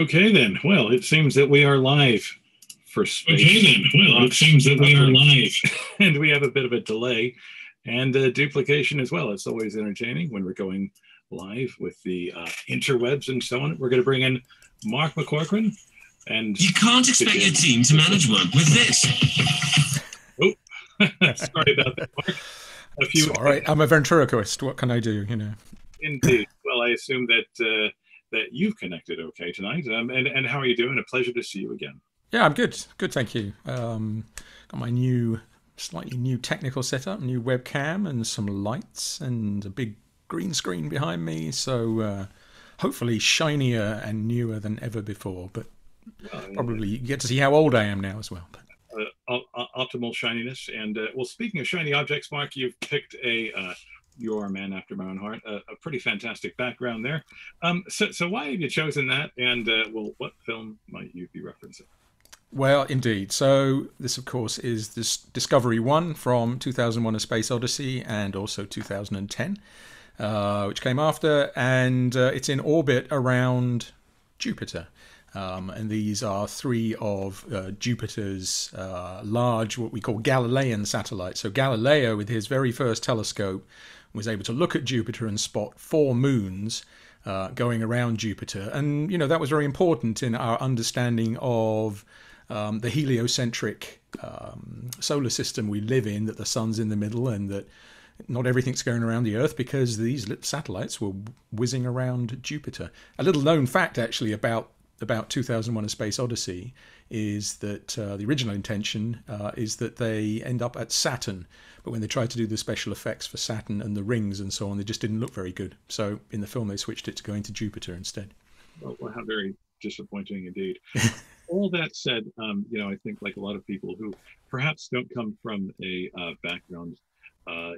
Okay then, well, it seems that we are live for space. And we have a bit of a delay and duplication as well. It's always entertaining when we're going live with the interwebs and so on. We're going to bring in Mark McCorquan. And you can't expect your team to manage work with this. Oh, sorry about that, Mark. All right, I'm a ventriloquist. What can I do, you know? Indeed. Well, I assume that... that you've connected okay tonight. And how are you doing? A pleasure to see you again. Yeah, I'm good. Good, thank you. Got my new, slightly new technical setup, new webcam and some lights and a big green screen behind me. So hopefully shinier and newer than ever before, but probably you get to see how old I am now as well. Optimal shininess. And well, speaking of shiny objects, Mark, you've picked a... you're a man after my own heart. A pretty fantastic background there. So why have you chosen that? And well, what film might you be referencing? Well, indeed. So this, of course, is this Discovery 1 from 2001: A Space Odyssey and also 2010, which came after. And it's in orbit around Jupiter. And these are three of Jupiter's large, what we call Galilean satellites. So Galileo, with his very first telescope, was able to look at Jupiter and spot four moons going around Jupiter. And, you know, that was very important in our understanding of the heliocentric solar system we live in, that the sun's in the middle and that not everything's going around the Earth, because these satellites were whizzing around Jupiter. A little known fact, actually, about 2001: A Space Odyssey is that the original intention is that they end up at Saturn, but when they tried to do the special effects for Saturn and the rings and so on, they just didn't look very good. So in the film, they switched it to going to Jupiter instead. Well, how very disappointing indeed. All that said, you know, I think like a lot of people who perhaps don't come from a background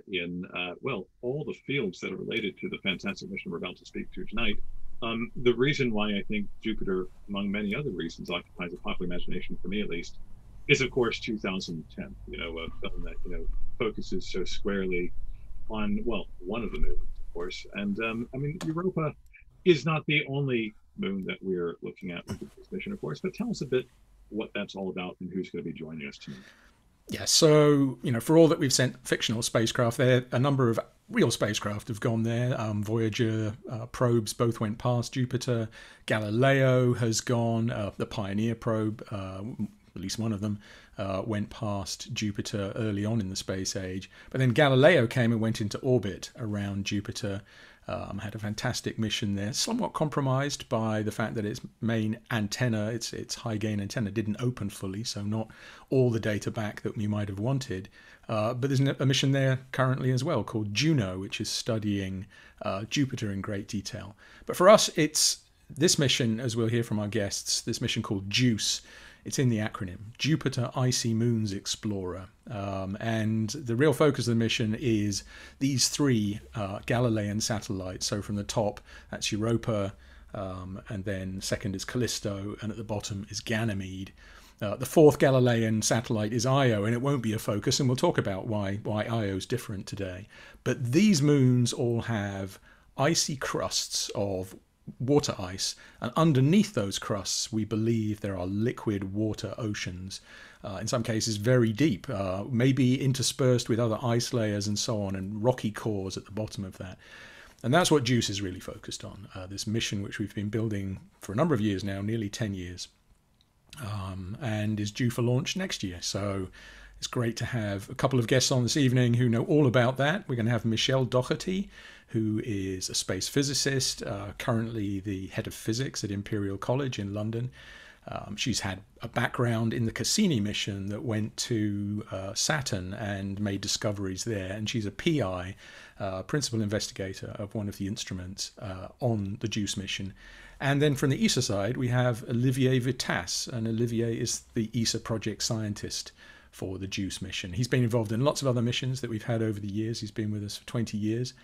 in, well, all the fields that are related to the fantastic mission we're about to speak to tonight, the reason why I think Jupiter, among many other reasons, occupies a popular imagination, for me at least, is of course 2010. You know, a film that, you know, focuses so squarely on, well, one of the moons, of course. And I mean, Europa is not the only moon that we're looking at with this mission, of course. But tell us a bit what that's all about and who's going to be joining us tonight. Yeah, so, you know, for all that we've sent fictional spacecraft there, a number of real spacecraft have gone there. Voyager probes both went past Jupiter. Galileo has gone. The Pioneer probe, at least one of them, went past Jupiter early on in the space age. But then Galileo came and went into orbit around Jupiter. Had a fantastic mission there, somewhat compromised by the fact that its main antenna, its high gain antenna, didn't open fully, so not all the data back that we might have wanted. But there's a mission there currently as well called Juno, which is studying Jupiter in great detail. But for us, it's this mission, as we'll hear from our guests, this mission called JUICE. It's in the acronym, Jupiter Icy Moons Explorer. And the real focus of the mission is these three Galilean satellites. So from the top, that's Europa, and then second is Callisto, and at the bottom is Ganymede. The fourth Galilean satellite is Io, and it won't be a focus, and we'll talk about why Io is different today. But these moons all have icy crusts of water ice, and underneath those crusts we believe there are liquid water oceans, in some cases very deep, maybe interspersed with other ice layers and so on, and rocky cores at the bottom of that. And that's what JUICE is really focused on, this mission which we've been building for a number of years now, nearly 10 years, and is due for launch next year. So it's great to have a couple of guests on this evening who know all about that. We're going to have Michele Dougherty, who is a space physicist, currently the head of physics at Imperial College in London. She's had a background in the Cassini mission that went to Saturn and made discoveries there. And she's a PI, principal investigator of one of the instruments on the JUICE mission. And then from the ESA side, we have Olivier Witasse. And Olivier is the ESA project scientist for the JUICE mission. He's been involved in lots of other missions that we've had over the years. He's been with us for 20 years.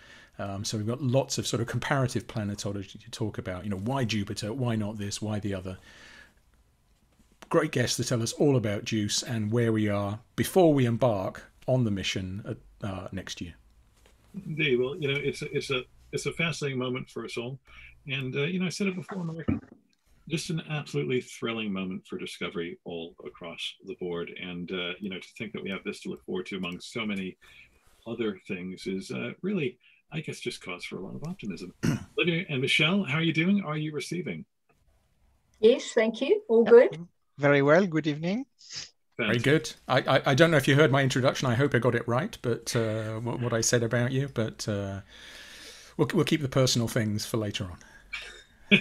So we've got lots of sort of comparative planetology to talk about. You know, why Jupiter? Why not this? Why the other? Great guests to tell us all about JUICE and where we are before we embark on the mission next year. Indeed. Well, you know, it's a fascinating moment for us all. And, you know, I said it before, Mark, just an absolutely thrilling moment for discovery all across the board. And, you know, to think that we have this to look forward to among so many other things is really, I guess, just cause for a lot of optimism. Olivia and Michele, how are you doing? Are you receiving? Yes, thank you. All good. Very well. Good evening. Very good. I don't know if you heard my introduction. I hope I got it right, but what I said about you, but we'll keep the personal things for later on.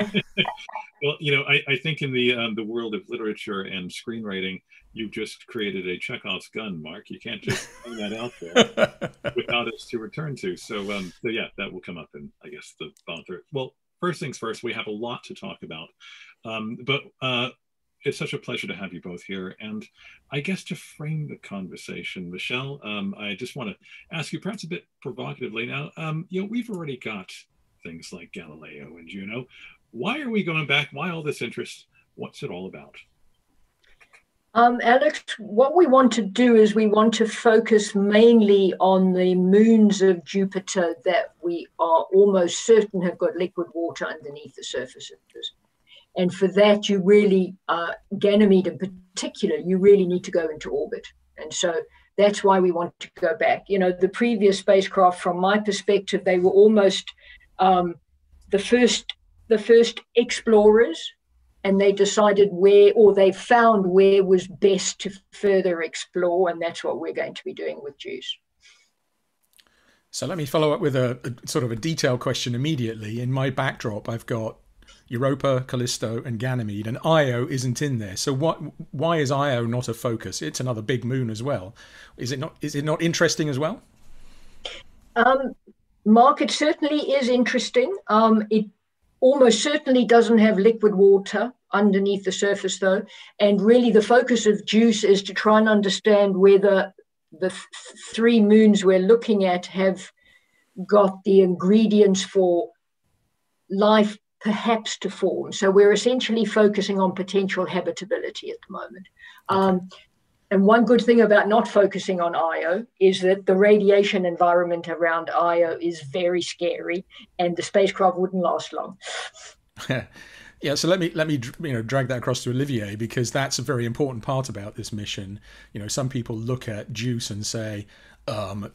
Well, you know, I think in the world of literature and screenwriting, you've just created a Chekhov's gun, Mark. You can't just throw that out there without us to return to. So, so yeah, that will come up in, I guess, the volunteer. Well, first things first, we have a lot to talk about, but it's such a pleasure to have you both here. And I guess to frame the conversation, Michele, I just want to ask you perhaps a bit provocatively now, you know, we've already got things like Galileo and Juno. Why are we going back? Why all this interest? What's it all about? Alex, what we want to do is we want to focus mainly on the moons of Jupiter that we are almost certain have got liquid water underneath the surface. And for that, you really, Ganymede in particular, you really need to go into orbit. And so that's why we want to go back. You know, the previous spacecraft, from my perspective, they were almost the first explorers, and they decided where, or they found where was best to further explore, and that's what we're going to be doing with JUICE. So let me follow up with a sort of a detailed question immediately. In my backdrop, I've got Europa, Callisto, and Ganymede, and Io isn't in there. So what? Why is Io not a focus? It's another big moon as well. Is it not? Is it not interesting as well? Mark, it certainly is interesting. It almost certainly doesn't have liquid water underneath the surface, though. And really, the focus of JUICE is to try and understand whether the three moons we're looking at have got the ingredients for life perhaps to form. So we're essentially focusing on potential habitability at the moment. And one good thing about not focusing on Io is that the radiation environment around Io is very scary, and the spacecraft wouldn't last long. Yeah, so let me you know, drag that across to Olivier, because that's a very important part about this mission. You know, some people look at JUICE and say,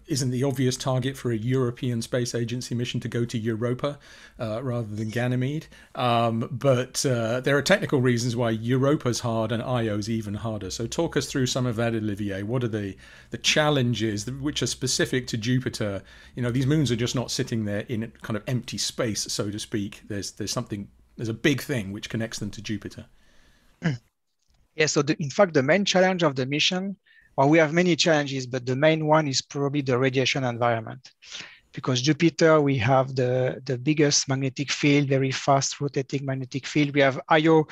isn't the obvious target for a European Space Agency mission to go to Europa rather than Ganymede? But there are technical reasons why Europa's hard and Io's even harder. So talk us through some of that, Olivier. What are the challenges which are specific to Jupiter? You know, these moons are just not sitting there in kind of empty space, so to speak. There's something, there's a big thing which connects them to Jupiter. Yeah, so in fact, the main challenge of the mission, well, we have many challenges, but the main one is probably the radiation environment. Because Jupiter, we have the biggest magnetic field, very fast rotating magnetic field. We have Io,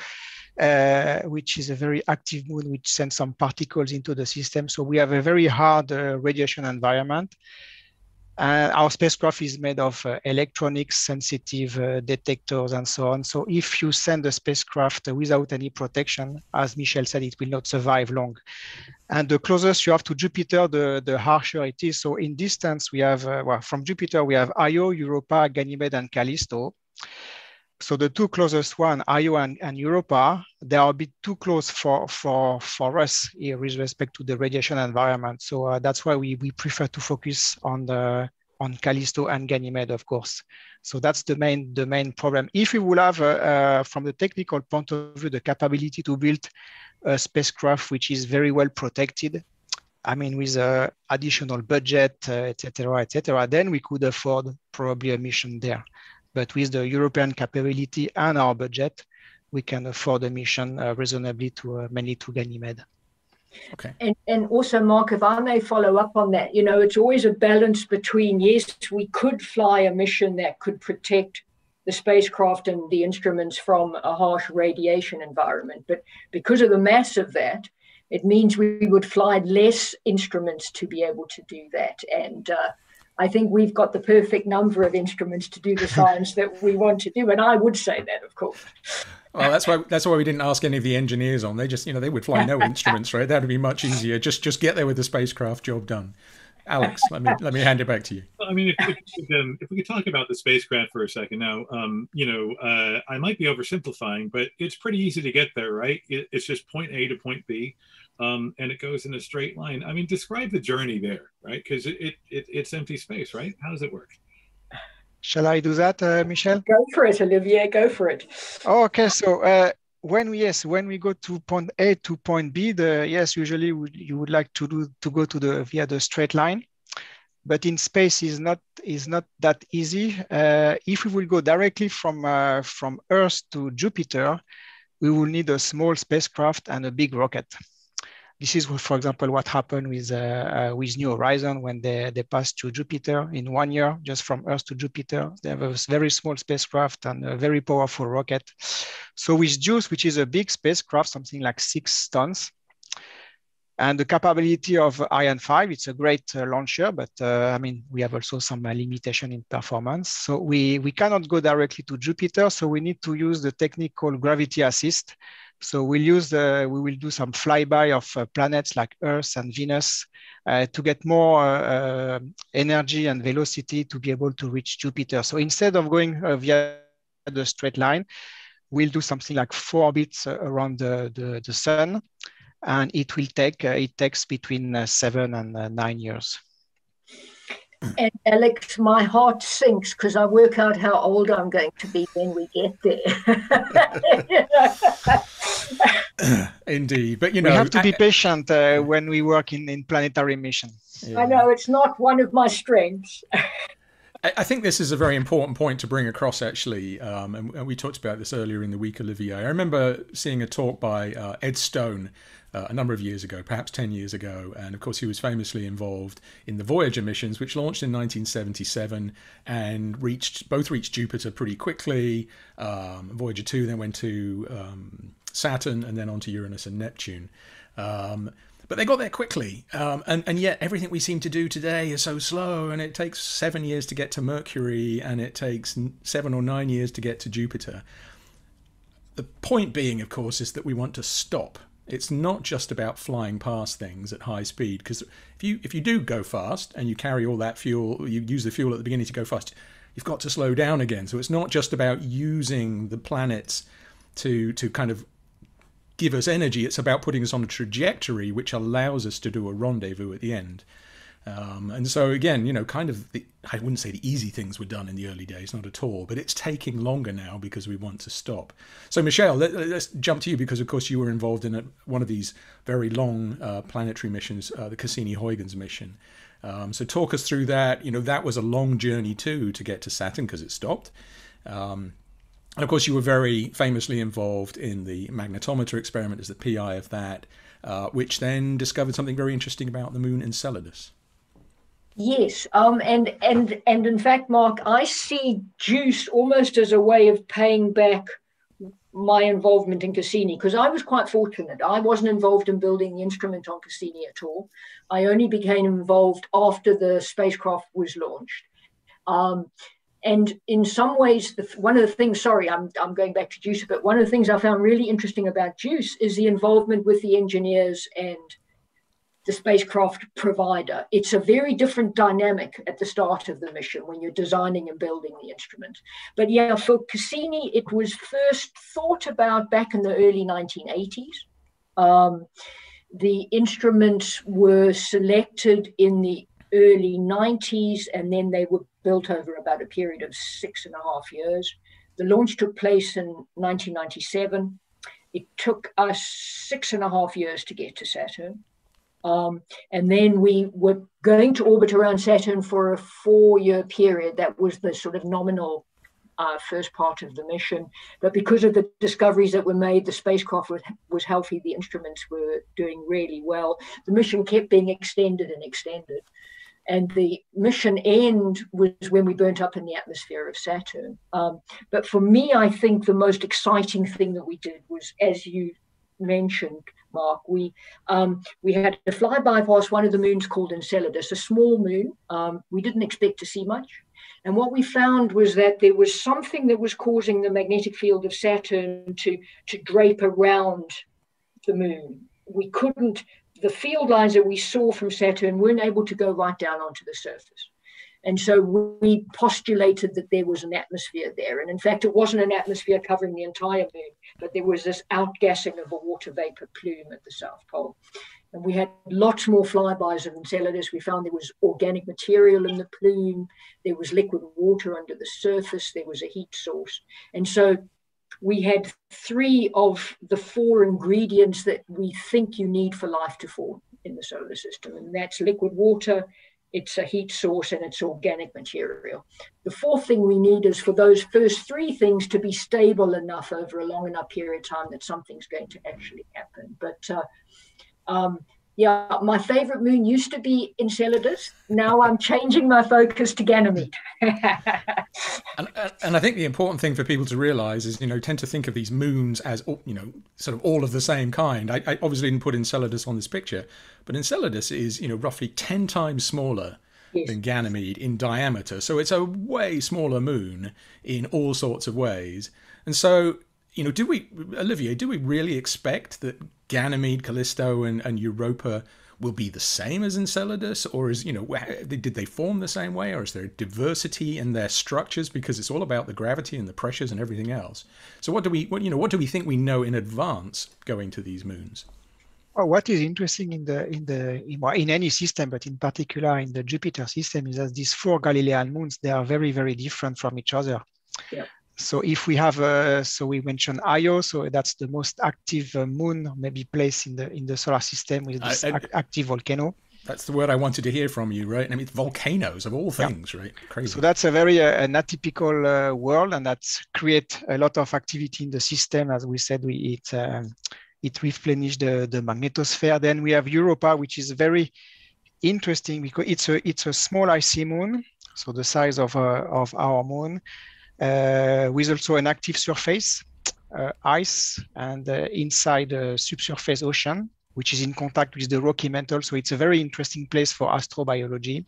which is a very active moon, which sends some particles into the system. So we have a very hard radiation environment. Our spacecraft is made of electronics sensitive detectors and so on. So if you send a spacecraft without any protection, as Michele said, it will not survive long. And the closest you have to Jupiter, the harsher it is. So in distance, we have, well, from Jupiter, we have Io, Europa, Ganymede, and Callisto. So the two closest one, Io and Europa, they are a bit too close for us here with respect to the radiation environment. So that's why we prefer to focus on Callisto and Ganymede, of course. So that's the main problem. If we would have, from the technical point of view, the capability to build a spacecraft which is very well protected, I mean, with additional budget, et cetera, then we could afford probably a mission there. But with the European capability and our budget, we can afford a mission reasonably to mainly to Ganymede. Okay. And also, Mark, if I may follow up on that, you know, it's always a balance between, yes, we could fly a mission that could protect the spacecraft and the instruments from a harsh radiation environment. But because of the mass of that, it means we would fly less instruments to be able to do that. And I think we've got the perfect number of instruments to do the science that we want to do, and I would say that, of course. Well, that's why we didn't ask any of the engineers on. They just, you know, they would fly no instruments, right? That would be much easier. Just get there with the spacecraft, job done. Alex, let me hand it back to you. Well, I mean, if we could talk about the spacecraft for a second now, you know, I might be oversimplifying, but it's pretty easy to get there, right? It's just point A to point B, and it goes in a straight line. I mean, describe the journey there, right? Because it's empty space, right? How does it work? Shall I do that, Michelle? Go for it, Olivier. Go for it. Oh, okay. So when we go to point A to point B, usually you would like to go to the via the straight line, but in space is not that easy. If we will go directly from Earth to Jupiter, we will need a small spacecraft and a big rocket. This is, for example, what happened with New Horizons when they passed to Jupiter in 1 year, just from Earth to Jupiter. They have a very small spacecraft and a very powerful rocket. So with JUICE, which is a big spacecraft, something like 6 tons, and the capability of Ariane 5, it's a great launcher, but I mean, we have also some limitation in performance. So we cannot go directly to Jupiter, so we need to use the technique called gravity assist. So we will do some flyby of planets like Earth and Venus to get more energy and velocity to be able to reach Jupiter. So instead of going via the straight line, we'll do something like 4 orbits around the sun, and it will take it takes between 7 and 9 years. And Alex, my heart sinks because I work out how old I'm going to be when we get there. Indeed, but you know, we have to be patient when we work in planetary mission. Yeah. I know it's not one of my strengths. I think this is a very important point to bring across, actually, and we talked about this earlier in the week, Olivier. I remember seeing a talk by Ed Stone a number of years ago, perhaps 10 years ago, and of course he was famously involved in the Voyager missions, which launched in 1977 and both reached Jupiter pretty quickly. Voyager 2 then went to Saturn and then on to Uranus and Neptune. But they got there quickly, and yet everything we seem to do today is so slow, and it takes 7 years to get to Mercury, and it takes 7 or 9 years to get to Jupiter. The point being, of course, is that we want to stop. It's not just about flying past things at high speed, because if you do go fast and you carry all that fuel, you use the fuel at the beginning to go fast, you've got to slow down again. So it's not just about using the planets to kind of give us energy, it's about putting us on a trajectory which allows us to do a rendezvous at the end. And so again, you know, kind of I wouldn't say the easy things were done in the early days, not at all, but it's taking longer now because we want to stop. So Michele, let's jump to you, because of course you were involved in one of these very long planetary missions, the Cassini-Huygens mission. So talk us through that. You know, that was a long journey too to get to Saturn because it stopped. And of course, you were very famously involved in the magnetometer experiment as the PI of that, which then discovered something very interesting about the moon Enceladus. Yes, and in fact, Mark, I see JUICE almost as a way of paying back my involvement in Cassini, because I was quite fortunate. I wasn't involved in building the instrument on Cassini at all. I only became involved after the spacecraft was launched. And in some ways, one of the things, sorry, I'm going back to JUICE, but one of the things I found really interesting about JUICE is the involvement with the engineers and the spacecraft provider. It's a very different dynamic at the start of the mission when you're designing and building the instrument. But yeah, for Cassini, it was first thought about back in the early 1980s. The instruments were selected in the early 90s, and then they were built over about a period of 6.5 years. The launch took place in 1997. It took us 6.5 years to get to Saturn. And then we were going to orbit around Saturn for a 4-year period. That was the sort of nominal first part of the mission. But because of the discoveries that were made, the spacecraft was healthy. The instruments were doing really well. The mission kept being extended and extended. And the mission end was when we burnt up in the atmosphere of Saturn. But for me, I think the most exciting thing that we did was, as you mentioned, Mark, we had a flyby past one of the moons called Enceladus, a small moon. We didn't expect to see much. And what we found was that there was something that was causing the magnetic field of Saturn to drape around the moon. We couldn't the field lines that we saw from Saturn weren't able to go right down onto the surface. And so we postulated that there was an atmosphere there. And in fact, it wasn't an atmosphere covering the entire moon, but there was this outgassing of a water vapor plume at the South Pole. And we had lots more flybys of Enceladus. We found there was organic material in the plume. There was liquid water under the surface. There was a heat source. And so we had three of the four ingredients that we think you need for life to form in the solar system. And that's liquid water, it's a heat source, and it's organic material. The fourth thing we need is for those first three things to be stable enough over a long enough period of time that something's going to actually happen. But yeah, my favorite moon used to be Enceladus. Now I'm changing my focus to Ganymede. and I think the important thing for people to realize is, you know, tend to think of these moons as, you know, sort of all of the same kind. I obviously didn't put Enceladus on this picture, but Enceladus is, you know, roughly 10 times smaller than Ganymede in diameter. So it's a way smaller moon in all sorts of ways. And so, you know, do we, Olivier, do we really expect that Ganymede, Callisto, and Europa will be the same as Enceladus? Or is, you know, did they form the same way? Or is there diversity in their structures? Because it's all about the gravity and the pressures and everything else. So what do we, you know, what do we think we know in advance going to these moons? Well, what is interesting in any system, but in particular in the Jupiter system, is that these four Galilean moons, they are very, very different from each other. Yeah. So if we have, so we mentioned Io, so that's the most active moon, maybe place in the solar system with this active volcano. That's the word I wanted to hear from you, right? I mean, it's volcanoes of all things, right? Crazy. So that's a very an atypical world, and that's create a lot of activity in the system. As we said, it replenished the magnetosphere. Then we have Europa, which is very interesting because it's a small icy moon, so the size of our moon. With also an active surface, ice, and inside a subsurface ocean, which is in contact with the rocky mantle. So it's a very interesting place for astrobiology.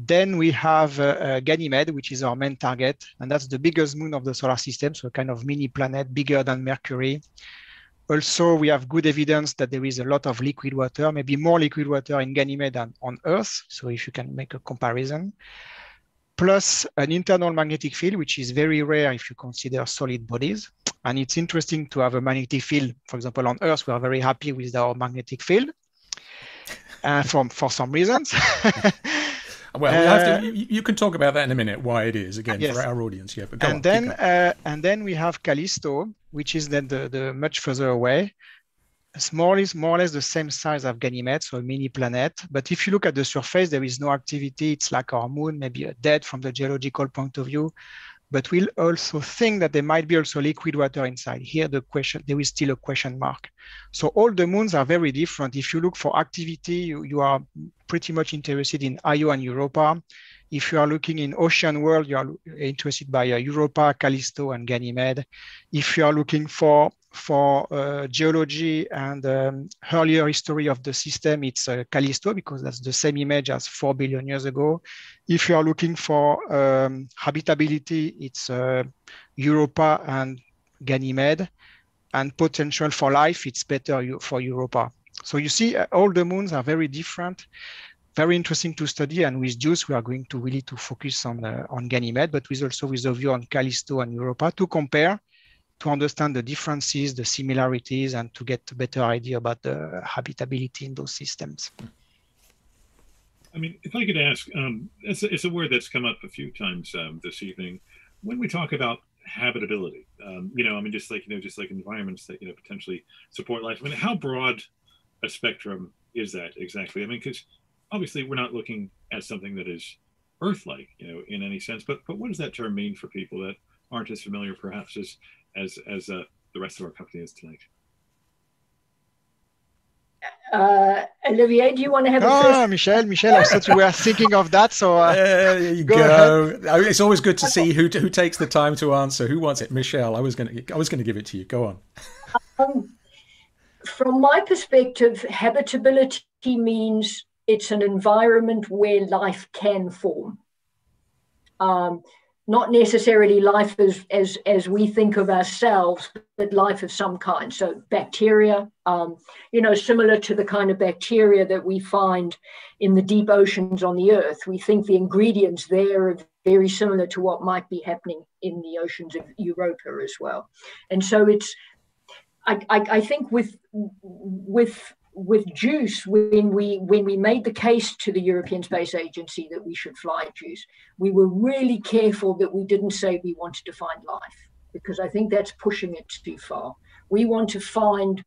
Then we have Ganymede, which is our main target, and that's the biggest moon of the solar system, so a kind of mini planet, bigger than Mercury. Also, we have good evidence that there is a lot of liquid water, maybe more liquid water in Ganymede than on Earth, so if you can make a comparison. Plus an internal magnetic field, which is very rare if you consider solid bodies. And it's interesting to have a magnetic field. For example, on Earth, we are very happy with our magnetic field for some reasons. Well, you can talk about that in a minute, why it is, again, yes, for our audience. Yeah, but go on, then we have Callisto, which is then the much further away. More or less the same size as Ganymede, so a mini planet. But if you look at the surface, there is no activity. It's like our moon, maybe dead from the geological point of view. But we'll also think that there might be also liquid water inside. Here, there is still a question mark. So all the moons are very different. If you look for activity, you are pretty much interested in Io and Europa. If you are looking in ocean world, you are interested by Europa, Callisto, and Ganymede. If you are looking for geology and earlier history of the system, it's Callisto, because that's the same image as 4 billion years ago. If you are looking for habitability, it's Europa and Ganymede, and potential for life, it's better for Europa. So you see, all the moons are very different, very interesting to study. And with JUICE, we are going to really focus on Ganymede, but also with a view on Callisto and Europa to compare, to understand the differences, the similarities, and to get a better idea about the habitability in those systems. I mean, if I could ask, it's a word that's come up a few times this evening. When we talk about habitability, you know, I mean, just like environments that, you know, potentially support life. I mean, how broad a spectrum is that exactly? I mean, because obviously we're not looking at something that is Earth-like, you know, in any sense. But what does that term mean for people that aren't as familiar, perhaps, as the rest of our company is tonight? Olivier, do you want to have a first? Oh, Michele, I thought you were thinking of that, so there you go. I mean, it's always good to see who takes the time to answer. Who wants it? Michele, I was going to give it to you. Go on. From my perspective, habitability means it's an environment where life can form. not necessarily life as we think of ourselves, but life of some kind. So bacteria, you know, similar to the kind of bacteria that we find in the deep oceans on the Earth. We think the ingredients there are very similar to what might be happening in the oceans of Europa as well. And so it's, I think with JUICE, when we made the case to the European Space Agency that we should fly JUICE, we were really careful that we didn't say we wanted to find life, because I think that's pushing it too far. We want to find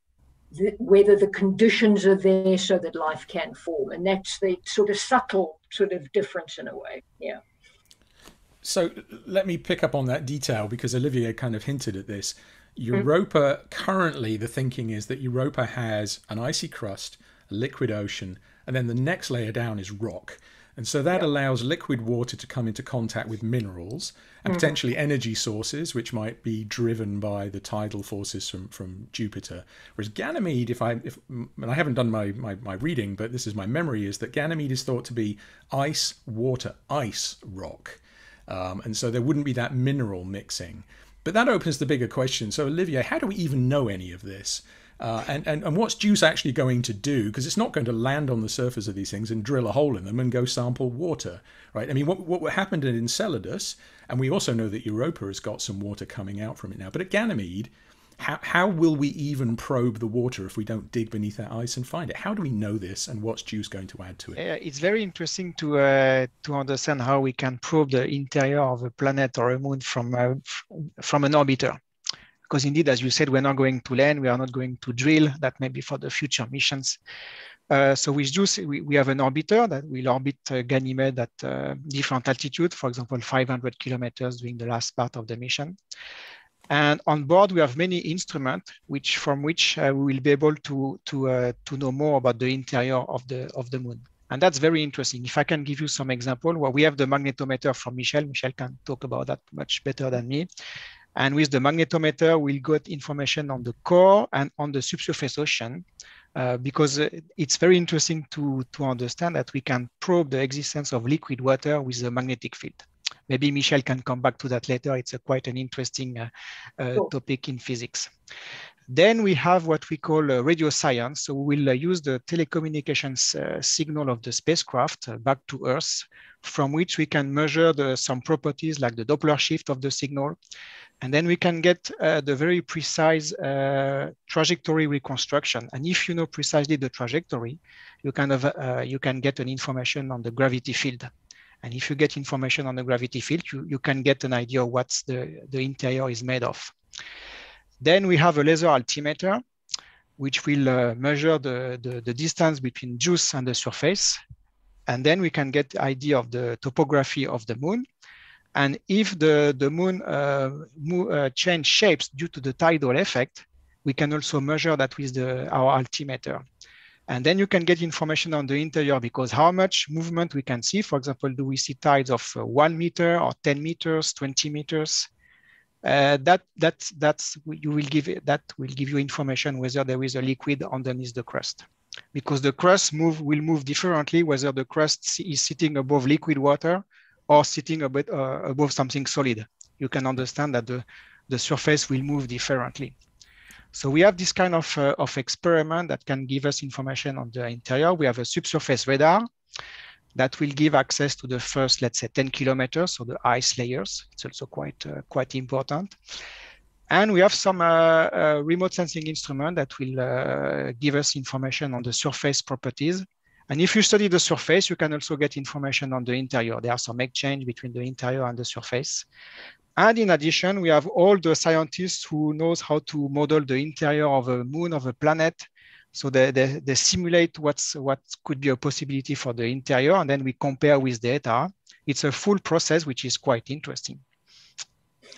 whether the conditions are there so that life can form, and that's the sort of subtle sort of difference in a way. Yeah. So let me pick up on that detail, because Olivier kind of hinted at this. Europa, currently the thinking is that Europa has an icy crust, a liquid ocean, and then the next layer down is rock. And so that allows liquid water to come into contact with minerals and potentially energy sources, which might be driven by the tidal forces from Jupiter. Whereas Ganymede, and I haven't done my reading, but this is my memory, is that Ganymede is thought to be ice, water, ice, rock. And so there wouldn't be that mineral mixing. But that opens the bigger question. So, Olivier, how do we even know any of this? And what's JUICE actually going to do? Because it's not going to land on the surface of these things and drill a hole in them and go sample water, right? I mean, what happened in Enceladus, and we also know that Europa has got some water coming out from it now. But at Ganymede, how will we even probe the water if we don't dig beneath that ice and find it? How do we know this, and what's JUICE going to add to it? It's very interesting to understand how we can probe the interior of a planet or a moon from an orbiter. Because indeed, as you said, we're not going to land, we are not going to drill. That may be for the future missions. So with JUICE, we have an orbiter that will orbit Ganymede at different altitude, for example, 500 kilometers during the last part of the mission. And on board, we have many instruments from which we will be able to know more about the interior of the moon. And that's very interesting. If I can give you some example, well, we have the magnetometer from Michele. Michele can talk about that much better than me. And with the magnetometer, we'll get information on the core and on the subsurface ocean, because it's very interesting to understand that we can probe the existence of liquid water with the magnetic field. Maybe Michele can come back to that later. It's quite an interesting topic in physics. Then we have what we call radio science. So we'll use the telecommunications signal of the spacecraft back to Earth, from which we can measure some properties like the Doppler shift of the signal. And then we can get the very precise trajectory reconstruction. And if you know precisely the trajectory, you can get an information on the gravity field. And if you get information on the gravity field, you can get an idea of what the interior is made of. Then we have a laser altimeter, which will measure the distance between JUICE and the surface. And then we can get idea of the topography of the moon. And if the moon change shapes due to the tidal effect, we can also measure that with our altimeter. And then you can get information on the interior, because how much movement we can see. For example, do we see tides of 1 meter or 10 meters, 20 meters? That will give you information whether there is a liquid underneath the crust, because the crust will move differently whether the crust is sitting above liquid water or sitting a bit above something solid. You can understand that the surface will move differently. So we have this kind of experiment that can give us information on the interior. We have a subsurface radar that will give access to the first, let's say, 10 kilometers, so the ice layers. It's also quite important. And we have some remote sensing instrument that will give us information on the surface properties. And if you study the surface, you can also get information on the interior. There are some exchange between the interior and the surface. And in addition, we have all the scientists who knows how to model the interior of a moon, of a planet. So they simulate what could be a possibility for the interior, and then we compare with data. It's a full process, which is quite interesting.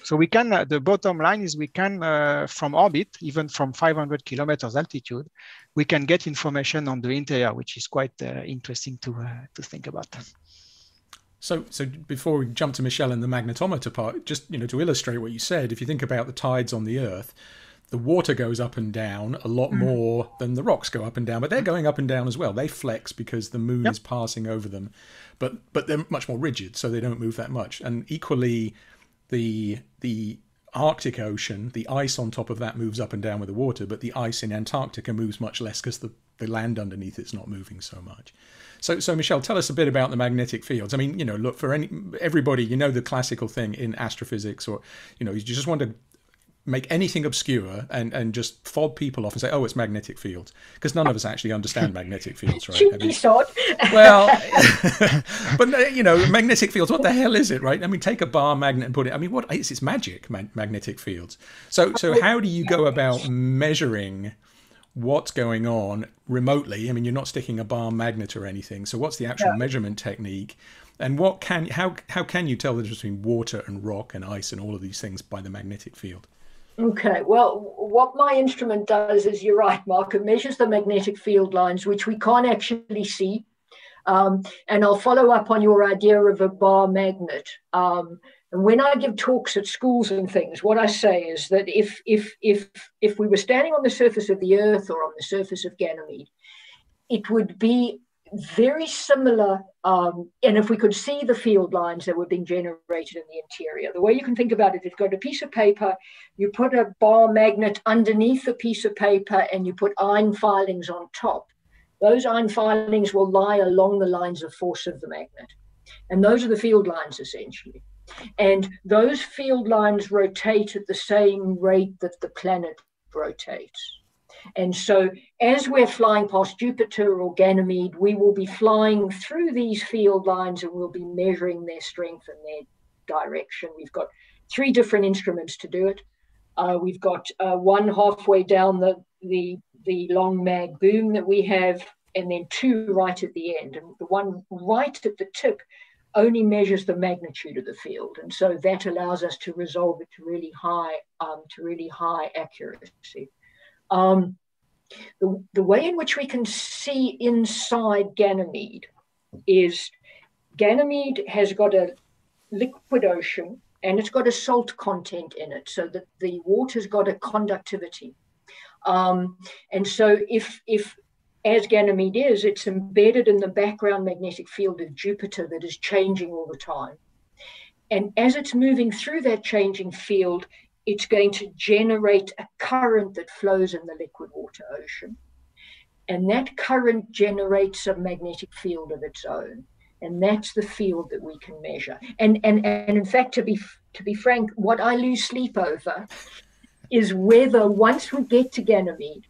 So we can, the bottom line is we can, from orbit, even from 500 kilometers altitude, we can get information on the interior, which is quite interesting to think about. So before we jump to Michele and the magnetometer part, just to illustrate what you said, if you think about the tides on the Earth, the water goes up and down a lot more than the rocks go up and down, but they're going up and down as well. They flex because the moon is passing over them, but they're much more rigid, so they don't move that much. And equally, the Arctic Ocean, the ice on top of that moves up and down with the water, but the ice in Antarctica moves much less because the land underneath it's not moving so much. So Michele, tell us a bit about the magnetic fields. I mean, you know, look, for everybody, you know, the classical thing in astrophysics, or, you know, you just want to make anything obscure and just fob people off and say, oh, it's magnetic fields, because none of us actually understand magnetic fields, right? Well, but, you know, magnetic fields, what the hell is it, right? I mean, take a bar magnet and put it, I mean, what is, it's magic, magnetic fields. So how do you go about measuring what's going on remotely? I mean, you're not sticking a bar magnet or anything, so what's the actual measurement technique? And what can, how can you tell the difference between water and rock and ice and all of these things by the magnetic field? Okay, well, what my instrument does is, you're right, Mark, it measures the magnetic field lines, which we can't actually see. And I'll follow up on your idea of a bar magnet. And when I give talks at schools and things, what I say is that if we were standing on the surface of the Earth or on the surface of Ganymede, it would be very similar, and if we could see the field lines that were being generated in the interior. The way you can think about it, you've got a piece of paper, you put a bar magnet underneath the piece of paper, and you put iron filings on top. Those iron filings will lie along the lines of force of the magnet. And those are the field lines, essentially. And those field lines rotate at the same rate that the planet rotates. And so as we're flying past Jupiter or Ganymede, we will be flying through these field lines and we'll be measuring their strength and their direction. We've got three different instruments to do it. We've got one halfway down the long mag boom that we have, and then two right at the end. And the one right at the tip only measures the magnitude of the field. And so that allows us to resolve it to really high accuracy. The way in which we can see inside Ganymede is, Ganymede has got a liquid ocean and it's got a salt content in it, so that the water's got a conductivity. And so if as Ganymede is, it's embedded in the background magnetic field of Jupiter that is changing all the time. And as it's moving through that changing field, it's going to generate a current that flows in the liquid water ocean. And that current generates a magnetic field of its own. And that's the field that we can measure. And in fact, to be frank, what I lose sleep over is whether, once we get to Ganymede,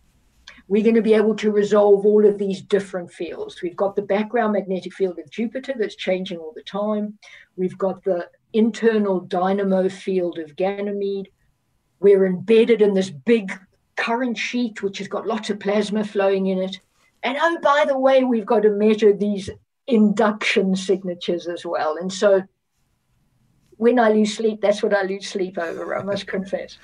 we're going to be able to resolve all of these different fields. We've got the background magnetic field of Jupiter that's changing all the time. We've got the internal dynamo field of Ganymede. We're embedded in this big current sheet, which has got lots of plasma flowing in it. And oh, by the way, we've got to measure these induction signatures as well. And so when I lose sleep, that's what I lose sleep over, I must confess.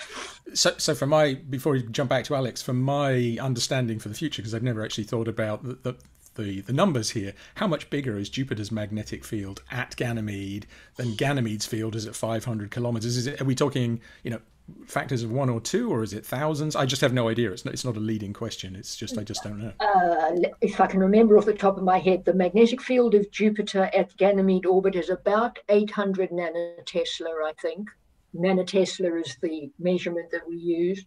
So for my, before we jump back to Alex, for my understanding for the future, because I've never actually thought about the numbers here, how much bigger is Jupiter's magnetic field at Ganymede than Ganymede's field is at 500 kilometers? Is it, are we talking, you know, factors of 1 or 2, or is it thousands? I just have no idea. It's not a leading question. It's just, I just don't know. If I can remember off the top of my head, the magnetic field of Jupiter at Ganymede orbit is about 800 nanotesla, I think. Nanotesla is the measurement that we use.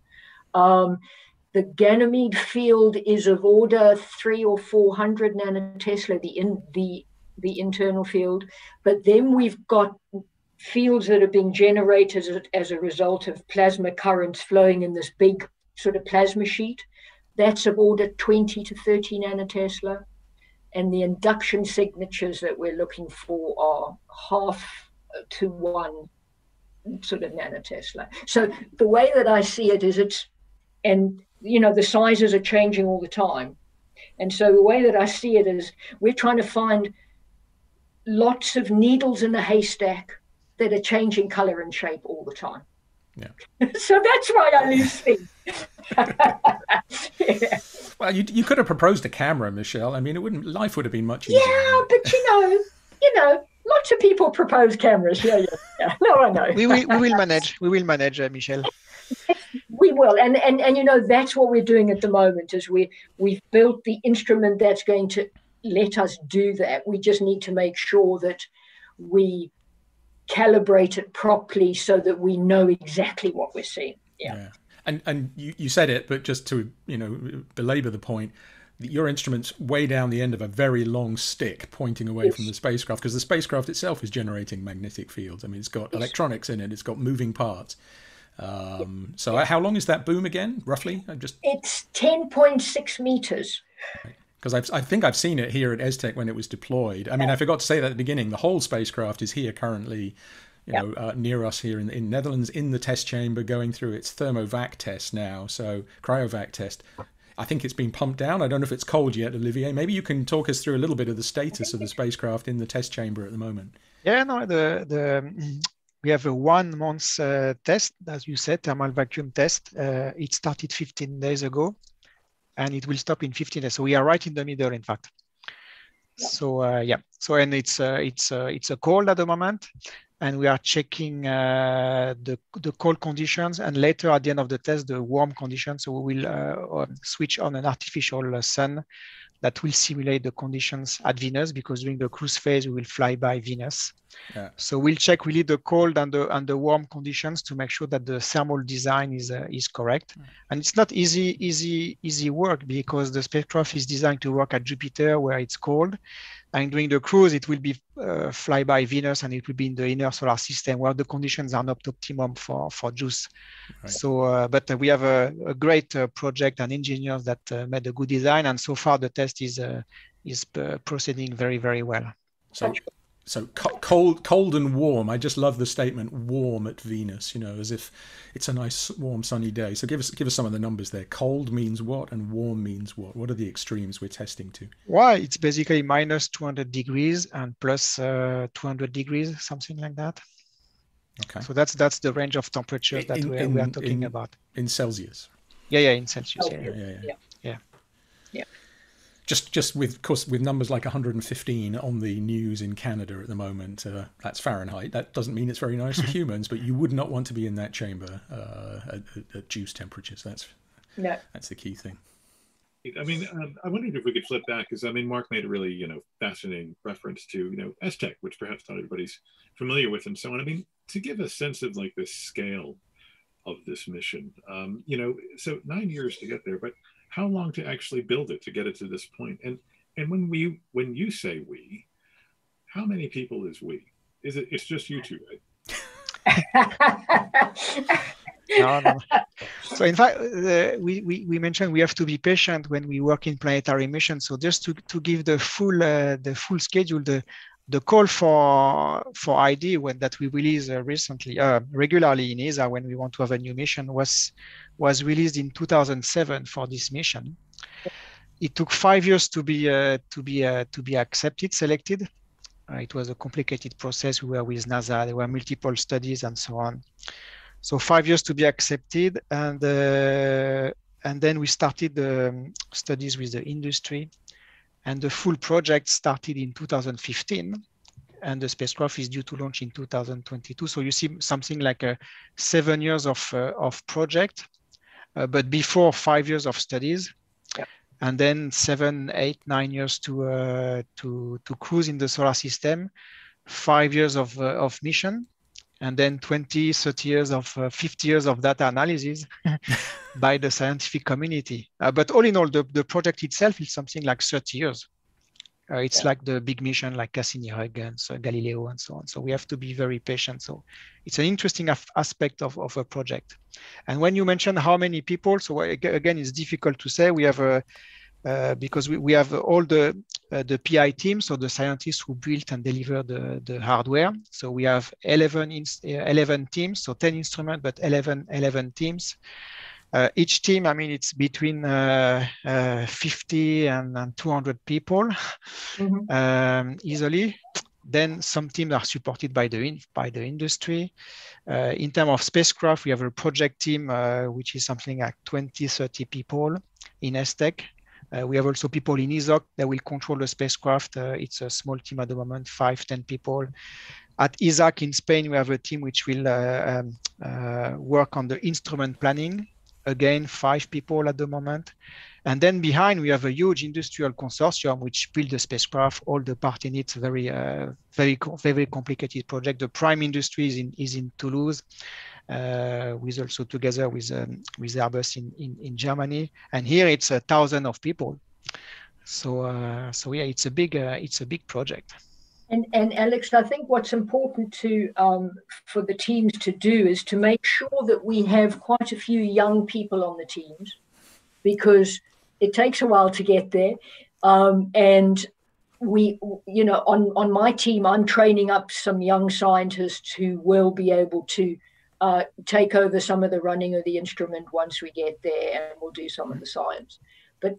The Ganymede field is of order 300 or 400 nanotesla, the internal field. But then we've got fields that are being generated as a result of plasma currents flowing in this big sort of plasma sheet. That's of order 20 to 30 nanotesla. And the induction signatures that we're looking for are 0.5 to 1 sort of nanotesla. So the way that I see it is it's, and you know, the sizes are changing all the time. And so the way that I see it is we're trying to find lots of needles in a haystack that are changing color and shape all the time. Yeah. So that's why I lose sleep. Yeah. Well, you could have proposed a camera, Michele. I mean, it wouldn't, life would have been much easier. Yeah, but you know, lots of people propose cameras. Yeah. No, I know. We will manage. We will manage, Michele. We will. And you know, that's what we're doing at the moment, is we've built the instrument that's going to let us do that. We just need to make sure that we calibrate it properly so that we know exactly what we're seeing. Yeah. And you said it, but just to, you know, belabor the point, your instrument's way down the end of a very long stick pointing away from the spacecraft, because the spacecraft itself is generating magnetic fields. I mean, it's got electronics in it, it's got moving parts. So how long is that boom again, roughly? It's 10.6 meters. Right. Because I think I've seen it here at ESTEC when it was deployed. I mean, I forgot to say that at the beginning. The whole spacecraft is here currently, you know, near us here in Netherlands, in the test chamber, going through its thermovac test now. So cryovac test. I think it's been pumped down. I don't know if it's cold yet, Olivier. Maybe you can talk us through a little bit of the status of the spacecraft in the test chamber at the moment. Yeah, no, we have a 1 month test, as you said, thermal vacuum test. It started 15 days ago. And it will stop in 15 days. So we are right in the middle, in fact. Yeah. So So and it's a cold at the moment, and we are checking the cold conditions, and later at the end of the test the warm conditions. So we will switch on an artificial sun that will simulate the conditions at Venus, because during the cruise phase we will fly by Venus. Yeah. So we'll check really the cold and the warm conditions to make sure that the thermal design is correct. Yeah. And it's not easy work, because the spacecraft is designed to work at Jupiter where it's cold, and during the cruise it will be fly by Venus, and it will be in the inner solar system where the conditions are not optimum for JUICE. Right. So, but we have a great project and engineers that made a good design, and so far the test is proceeding very, very well. So cold and warm. I just love the statement "warm at Venus." You know, as if it's a nice, warm, sunny day. So give us some of the numbers there. Cold means what, and warm means what? What are the extremes we're testing to? Well, it's basically minus 200 degrees and plus 200 degrees, something like that. Okay. So that's the range of temperatures that we are talking about. In Celsius. Yeah, in Celsius. Oh, yeah. Just with, of course, with numbers like 115 on the news in Canada at the moment, that's Fahrenheit. That doesn't mean it's very nice for humans, but you would not want to be in that chamber at JUICE temperatures. That's the key thing. I mean, I wondered if we could flip back, because I mean, Mark made a really, you know, fascinating reference to, you know, ESTEC, which perhaps not everybody's familiar with, and so on. I mean, to give a sense of like the scale of this mission, you know, so 9 years to get there, but how long to actually build it, to get it to this point? And when you say we, how many people is we? It's just you two, right? No. So in fact, we mentioned we have to be patient when we work in planetary missions. So just to give the full schedule, the call for ID that we released recently, regularly in ESA when we want to have a new mission, was released in 2007 for this mission. It took 5 years to be accepted, selected. It was a complicated process. We were with NASA. There were multiple studies and so on. So 5 years to be accepted, and then we started the studies with the industry. And the full project started in 2015, and the spacecraft is due to launch in 2022. So you see something like 7 years of project, but before 5 years of studies, and then 7, 8, 9 years to cruise in the solar system, 5 years of mission, and then 20, 30 years of 50 years of data analysis by the scientific community. But all in all, the project itself is something like 30 years. It's like the big mission like Cassini-Huygens, Galileo, and so on. So we have to be very patient. So it's an interesting aspect of a project. And when you mention how many people, so again, it's difficult to say. We have because we have all the PI team, so the scientists who built and deliver the hardware. So we have 11 teams, so 10 instruments, but 11 teams. Each team, I mean, it's between 50 and 200 people, easily. Then some teams are supported by the industry. In terms of spacecraft, we have a project team, which is something like 20, 30 people in ESTEC. We have also people in ESOC that will control the spacecraft. It's a small team at the moment, 5, 10 people. At ESAC in Spain, we have a team which will work on the instrument planning. again, 5 people at the moment. And then behind, we have a huge industrial consortium which built the spacecraft, all the part in it, very complicated project. The prime industry is in Toulouse, with also together with Airbus in Germany. And here it's 1,000 of people. So yeah, it's a big project. And Alex, I think what's important to for the teams to do is to make sure that we have quite a few young people on the teams, because it takes a while to get there. And we, you know, on my team, I'm training up some young scientists who will be able to take over some of the running of the instrument once we get there, and we'll do some of the science.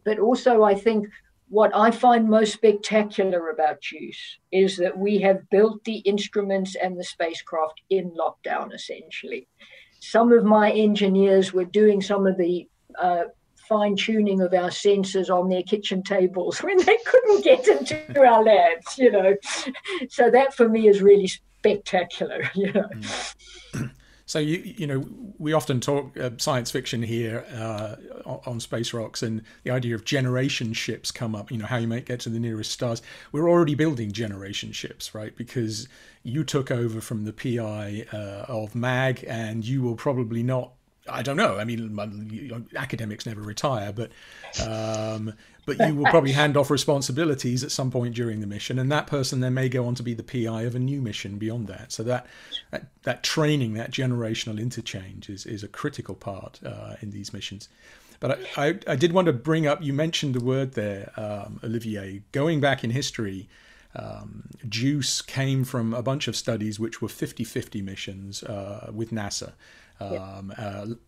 But also, I think what I find most spectacular about JUICE is that we have built the instruments and the spacecraft in lockdown, essentially. Some of my engineers were doing some of the fine-tuning of our sensors on their kitchen tables when they couldn't get into our labs, you know. So that for me is really spectacular, you know. Mm. So, you know, we often talk science fiction here on Space Rocks, and the idea of generation ships come up, you know, how you might get to the nearest stars. We're already building generation ships, right? Because you took over from the PI of MAG, and you will probably not, I don't know, I mean, academics never retire, but you will probably hand off responsibilities at some point during the mission, and that person then may go on to be the PI of a new mission beyond that. So that training, that generational interchange is a critical part in these missions. But I did want to bring up, you mentioned the word there, Olivier, going back in history. JUICE came from a bunch of studies which were 50-50 missions with NASA.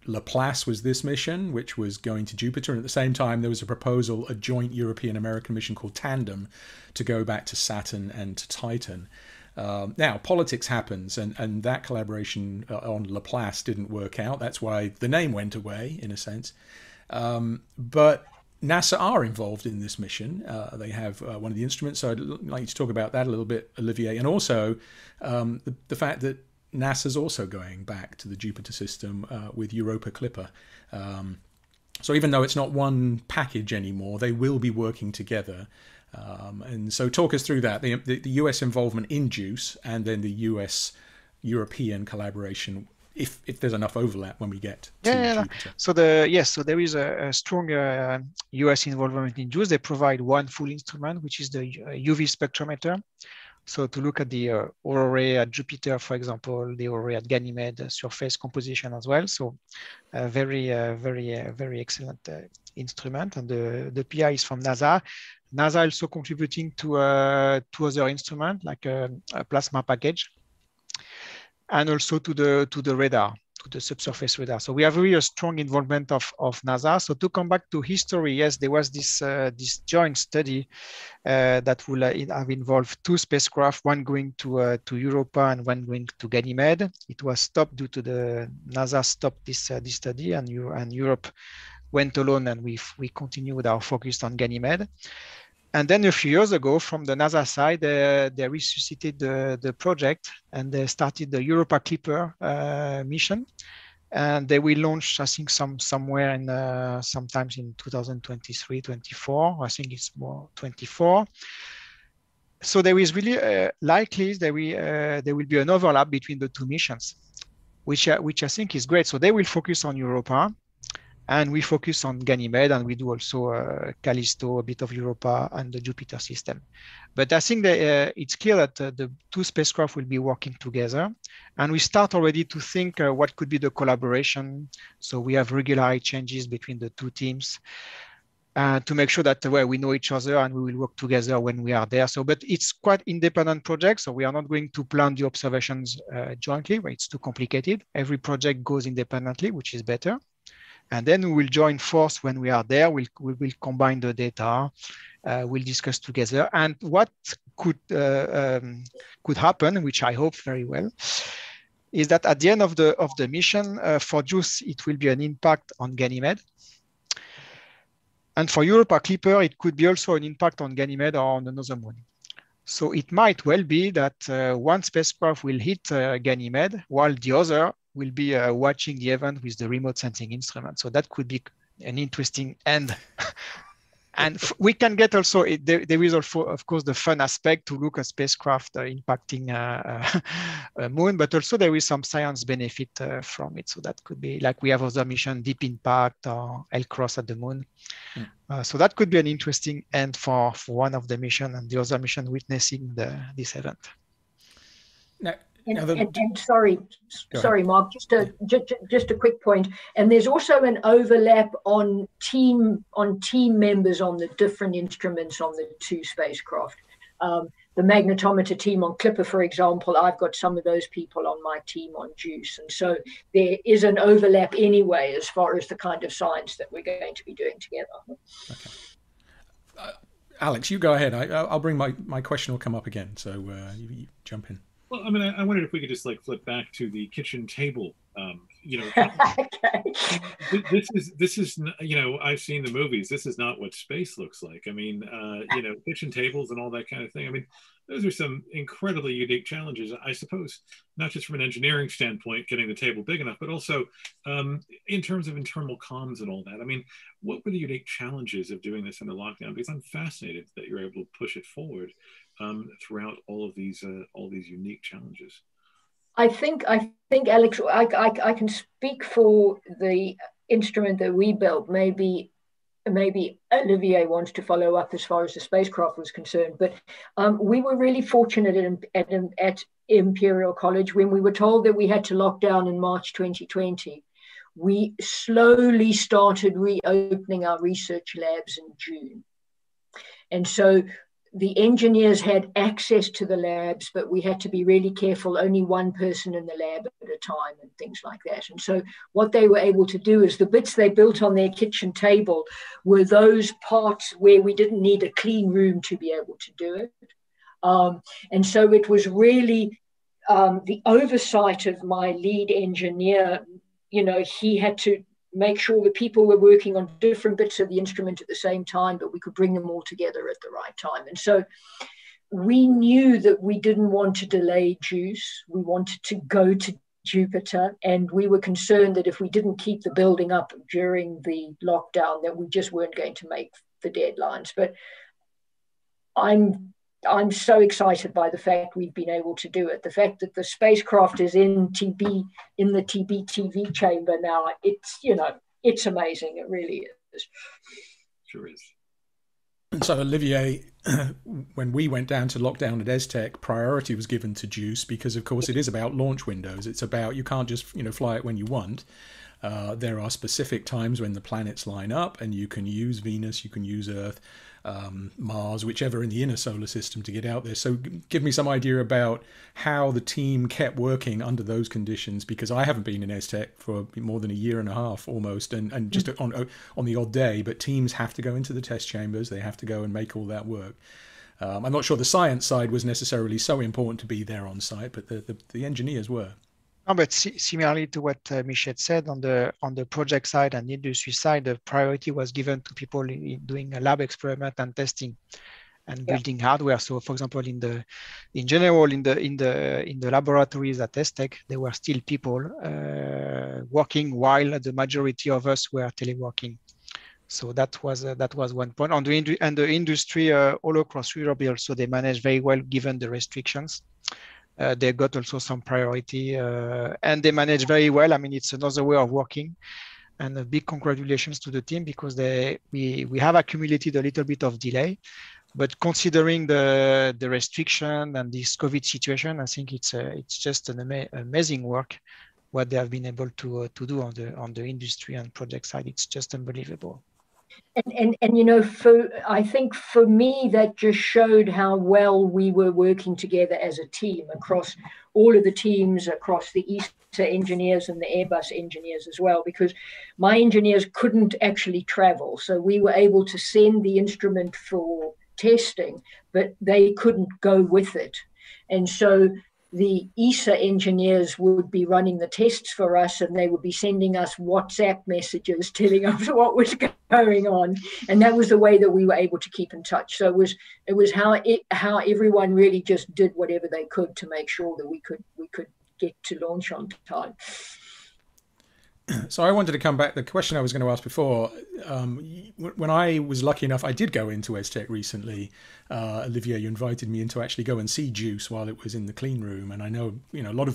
Laplace was this mission, which was going to Jupiter, and at the same time there was a proposal, a joint European-American mission called Tandem, to go back to Saturn and to Titan. Now, politics happens, and that collaboration on Laplace didn't work out. That's why the name went away, in a sense. But NASA are involved in this mission. They have one of the instruments, so I'd like you to talk about that a little bit, Olivier, and also the fact that NASA's also going back to the Jupiter system with Europa Clipper. So even though it's not one package anymore, they will be working together. And so talk us through that, the US involvement in JUICE, and then the US-European collaboration, if there's enough overlap when we get to Jupiter. So there is a strong US involvement in JUICE. They provide one full instrument, which is the UV spectrometer. So to look at the aurorae at Jupiter, for example, the aurorae at Ganymede, surface composition as well. So very excellent instrument. And the PI is from NASA. NASA also contributing to two other instruments, like a plasma package, and also to the radar, to the subsurface radar. So we have really a strong involvement of NASA. So to come back to history, yes, there was this joint study that will have involved two spacecraft, one going to Europa and one going to Ganymede. It was stopped due to the NASA stopped this study, and Europe went alone, and we continued our focus on Ganymede. And then a few years ago, from the NASA side, they resuscitated the project, and they started the Europa Clipper mission, and they will launch, I think, somewhere in sometimes in 2023, 24. I think it's more 24. So there is really likely there will be an overlap between the two missions, which I think is great. So they will focus on Europa, and we focus on Ganymede, and we do also Callisto, a bit of Europa, and the Jupiter system. But I think that it's clear that the two spacecraft will be working together, and we start already to think what could be the collaboration. So we have regular exchanges between the two teams to make sure that we know each other, and we will work together when we are there. So, but it's quite independent project, so we are not going to plan the observations jointly. It's too complicated. Every project goes independently, which is better. And then we will join force when we are there. We will combine the data. We'll discuss together. And what could happen, which I hope very well, is that at the end of the mission for JUICE, it will be an impact on Ganymede. And for Europa Clipper, it could be also an impact on Ganymede or on another moon. So it might well be that one spacecraft will hit Ganymede while the other will be watching the event with the remote sensing instrument. So that could be an interesting end. And we can get also, there is also, of course, the fun aspect to look at spacecraft impacting a moon, but also there is some science benefit from it. So that could be like we have other mission, Deep Impact or L-Cross at the moon. Mm. So that could be an interesting end for one of the mission and the other mission witnessing this event. No. And sorry, Mark, just a quick point. And there's also an overlap on team members on the different instruments on the two spacecraft. The magnetometer team on Clipper, for example, I've got some of those people on my team on JUICE. And so there is an overlap anyway, as far as the kind of science that we're going to be doing together. Okay. Alex, you go ahead. I'll bring my question will come up again. So you jump in. Well, I mean, I wondered if we could just like flip back to the kitchen table. You know, okay. This is you know, I've seen the movies. This is not what space looks like. I mean, you know, kitchen tables and all that kind of thing. I mean, those are some incredibly unique challenges, I suppose, not just from an engineering standpoint, getting the table big enough, but also in terms of internal comms and all that. I mean, what were the unique challenges of doing this in the lockdown? Because I'm fascinated that you're able to push it forward throughout all these unique challenges. I think Alex, I can speak for the instrument that we built. Maybe Olivier wants to follow up as far as the spacecraft was concerned, but we were really fortunate at Imperial College when we were told that we had to lock down in March 2020. We slowly started reopening our research labs in June, and so the engineers had access to the labs, but we had to be really careful, only one person in the lab at a time and things like that. And so what they were able to do is the bits they built on their kitchen table were those parts where we didn't need a clean room to be able to do it. And so it was really the oversight of my lead engineer. You know, he had to make sure that people were working on different bits of the instrument at the same time, but we could bring them all together at the right time. And so we knew that we didn't want to delay JUICE. We wanted to go to Jupiter, and we were concerned that if we didn't keep the building up during the lockdown, that we just weren't going to make the deadlines. But I'm so excited by the fact we've been able to do it. The fact that the spacecraft is in the TB-TV chamber now, it's, you know, it's amazing. It really is. Sure is. And so, Olivier, when we went down to lockdown at ESTEC, priority was given to JUICE because, of course, it is about launch windows. It's about, you can't just, you know, fly it when you want. There are specific times when the planets line up, and you can use Venus, you can use Earth, Mars, whichever in the inner solar system to get out there. So give me some idea about how the team kept working under those conditions, because I haven't been in ESTEC for more than a year and a half almost, and just on the odd day, but teams have to go into the test chambers, they have to go and make all that work. I'm not sure the science side was necessarily so important to be there on site, but the engineers were. No, but similarly to what Michele said, on the project side and industry side, the priority was given to people doing a lab experiment and testing and building hardware. So, for example, in general in the laboratories at ESTEC, there were still people working while the majority of us were teleworking. So that was one point. On the industry all across Europe, also they managed very well given the restrictions. They got also some priority and they manage very well. I mean, it's another way of working, and a big congratulations to the team, because we have accumulated a little bit of delay, but considering the restriction and this COVID situation, I think it's just an amazing work what they have been able to do on the industry and project side. It's just unbelievable. And you know, I think for me, that just showed how well we were working together as a team across all of the teams, across the ESA engineers and the Airbus engineers as well, because my engineers couldn't actually travel. So we were able to send the instrument for testing, but they couldn't go with it. And so the ESA engineers would be running the tests for us, and they would be sending us WhatsApp messages telling us what was going on. And that was the way that we were able to keep in touch. So it was how everyone really just did whatever they could to make sure that we could get to launch on time. So I wanted to come back. The question I was going to ask before, when I was lucky enough, I did go into ESTEC recently. Olivier, you invited me in to actually go and see JUICE while it was in the clean room. And I know, you know,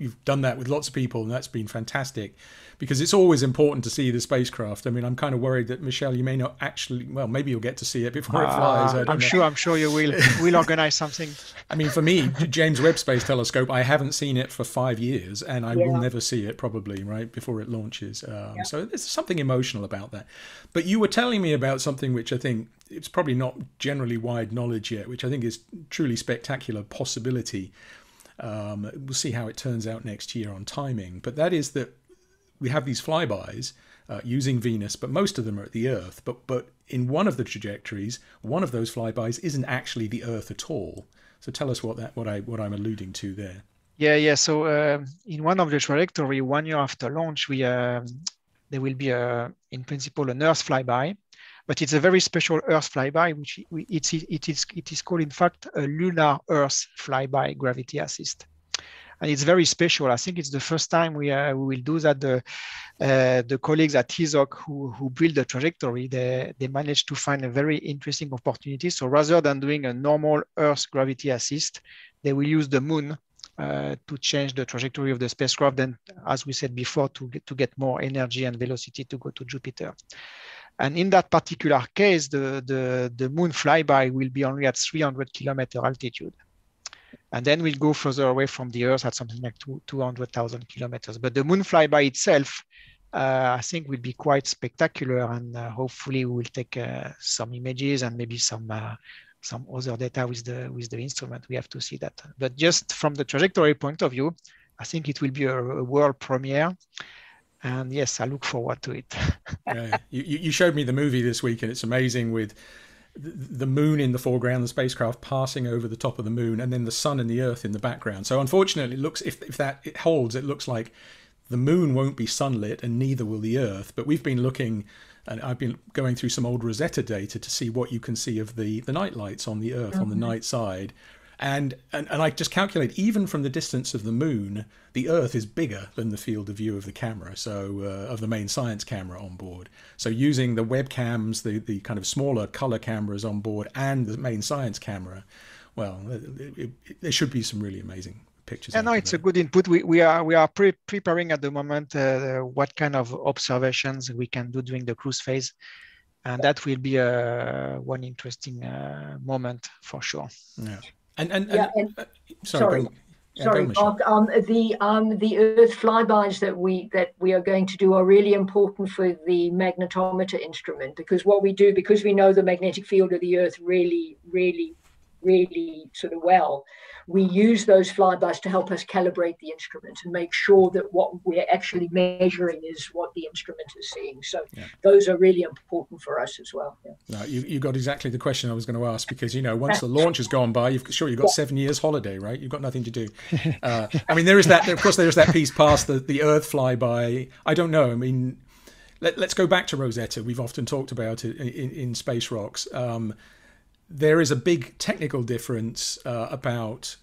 you've done that with lots of people, and that's been fantastic, because it's always important to see the spacecraft. I mean, I'm kind of worried that, Michele, you may not actually, well, maybe you'll get to see it before it flies. I'm sure you will. We'll organize something. I mean, for me, James Webb Space Telescope, I haven't seen it for 5 years, and I will never see it probably, right, before it launches. So there's something emotional about that. But you were telling me about something which I think it's probably not generally wide knowledge yet, which I think is truly spectacular possibility. We'll see how it turns out next year on timing. But that is that we have these flybys using Venus, but most of them are at the Earth. But in one of the trajectories, one of those flybys isn't actually the Earth at all. So tell us what I'm alluding to there. Yeah. So in one of the trajectory, 1 year after launch, there will be in principle an Earth flyby, but it's a very special Earth flyby, which it is called in fact a lunar Earth flyby, gravity assist, and it's very special. I think it's the first time we will do that. The colleagues at TISOC who build the trajectory, they managed to find a very interesting opportunity. So rather than doing a normal Earth gravity assist, they will use the Moon to change the trajectory of the spacecraft, and as we said before, to get more energy and velocity to go to Jupiter. And in that particular case, the Moon flyby will be only at 300 kilometer altitude, and then we'll go further away from the Earth at something like 200,000 kilometers. But the Moon flyby itself, I think, will be quite spectacular, and hopefully we will take some images and maybe some other data with the instrument. We have to see that. But just from the trajectory point of view, I think it will be a world premiere. And yes, I look forward to it. Yeah. You showed me the movie this week, and it's amazing, with the Moon in the foreground, the spacecraft passing over the top of the Moon, and then the Sun and the Earth in the background. So unfortunately, it looks, if that it holds, it looks like the Moon won't be sunlit, and neither will the Earth. But we've been looking, and I've been going through some old Rosetta data to see what you can see of the night lights on the Earth on the night side. And I just calculate, even from the distance of the Moon, the Earth is bigger than the field of view of the camera, so of the main science camera on board. So using the webcams, the kind of smaller color cameras on board, and the main science camera, well, there should be some really amazing pictures. Yeah, no, it's a good input. We are preparing at the moment what kind of observations we can do during the cruise phase, and that will be one interesting moment for sure. Yeah, sorry, Mark. The Earth flybys that we are going to do are really important for the magnetometer instrument, because what we do, because we know the magnetic field of the Earth really sort of well, we use those flybys to help us calibrate the instrument and make sure that what we're actually measuring is what the instrument is seeing. So those are really important for us as well. Yeah. No, you got exactly the question I was going to ask, because, you know, once the launch has gone by, you've got 7 years holiday, right? You've got nothing to do. I mean, there is that, of course, there is that piece past the Earth flyby. I don't know. I mean, let's go back to Rosetta. We've often talked about it in Space Rocks. There is a big technical difference about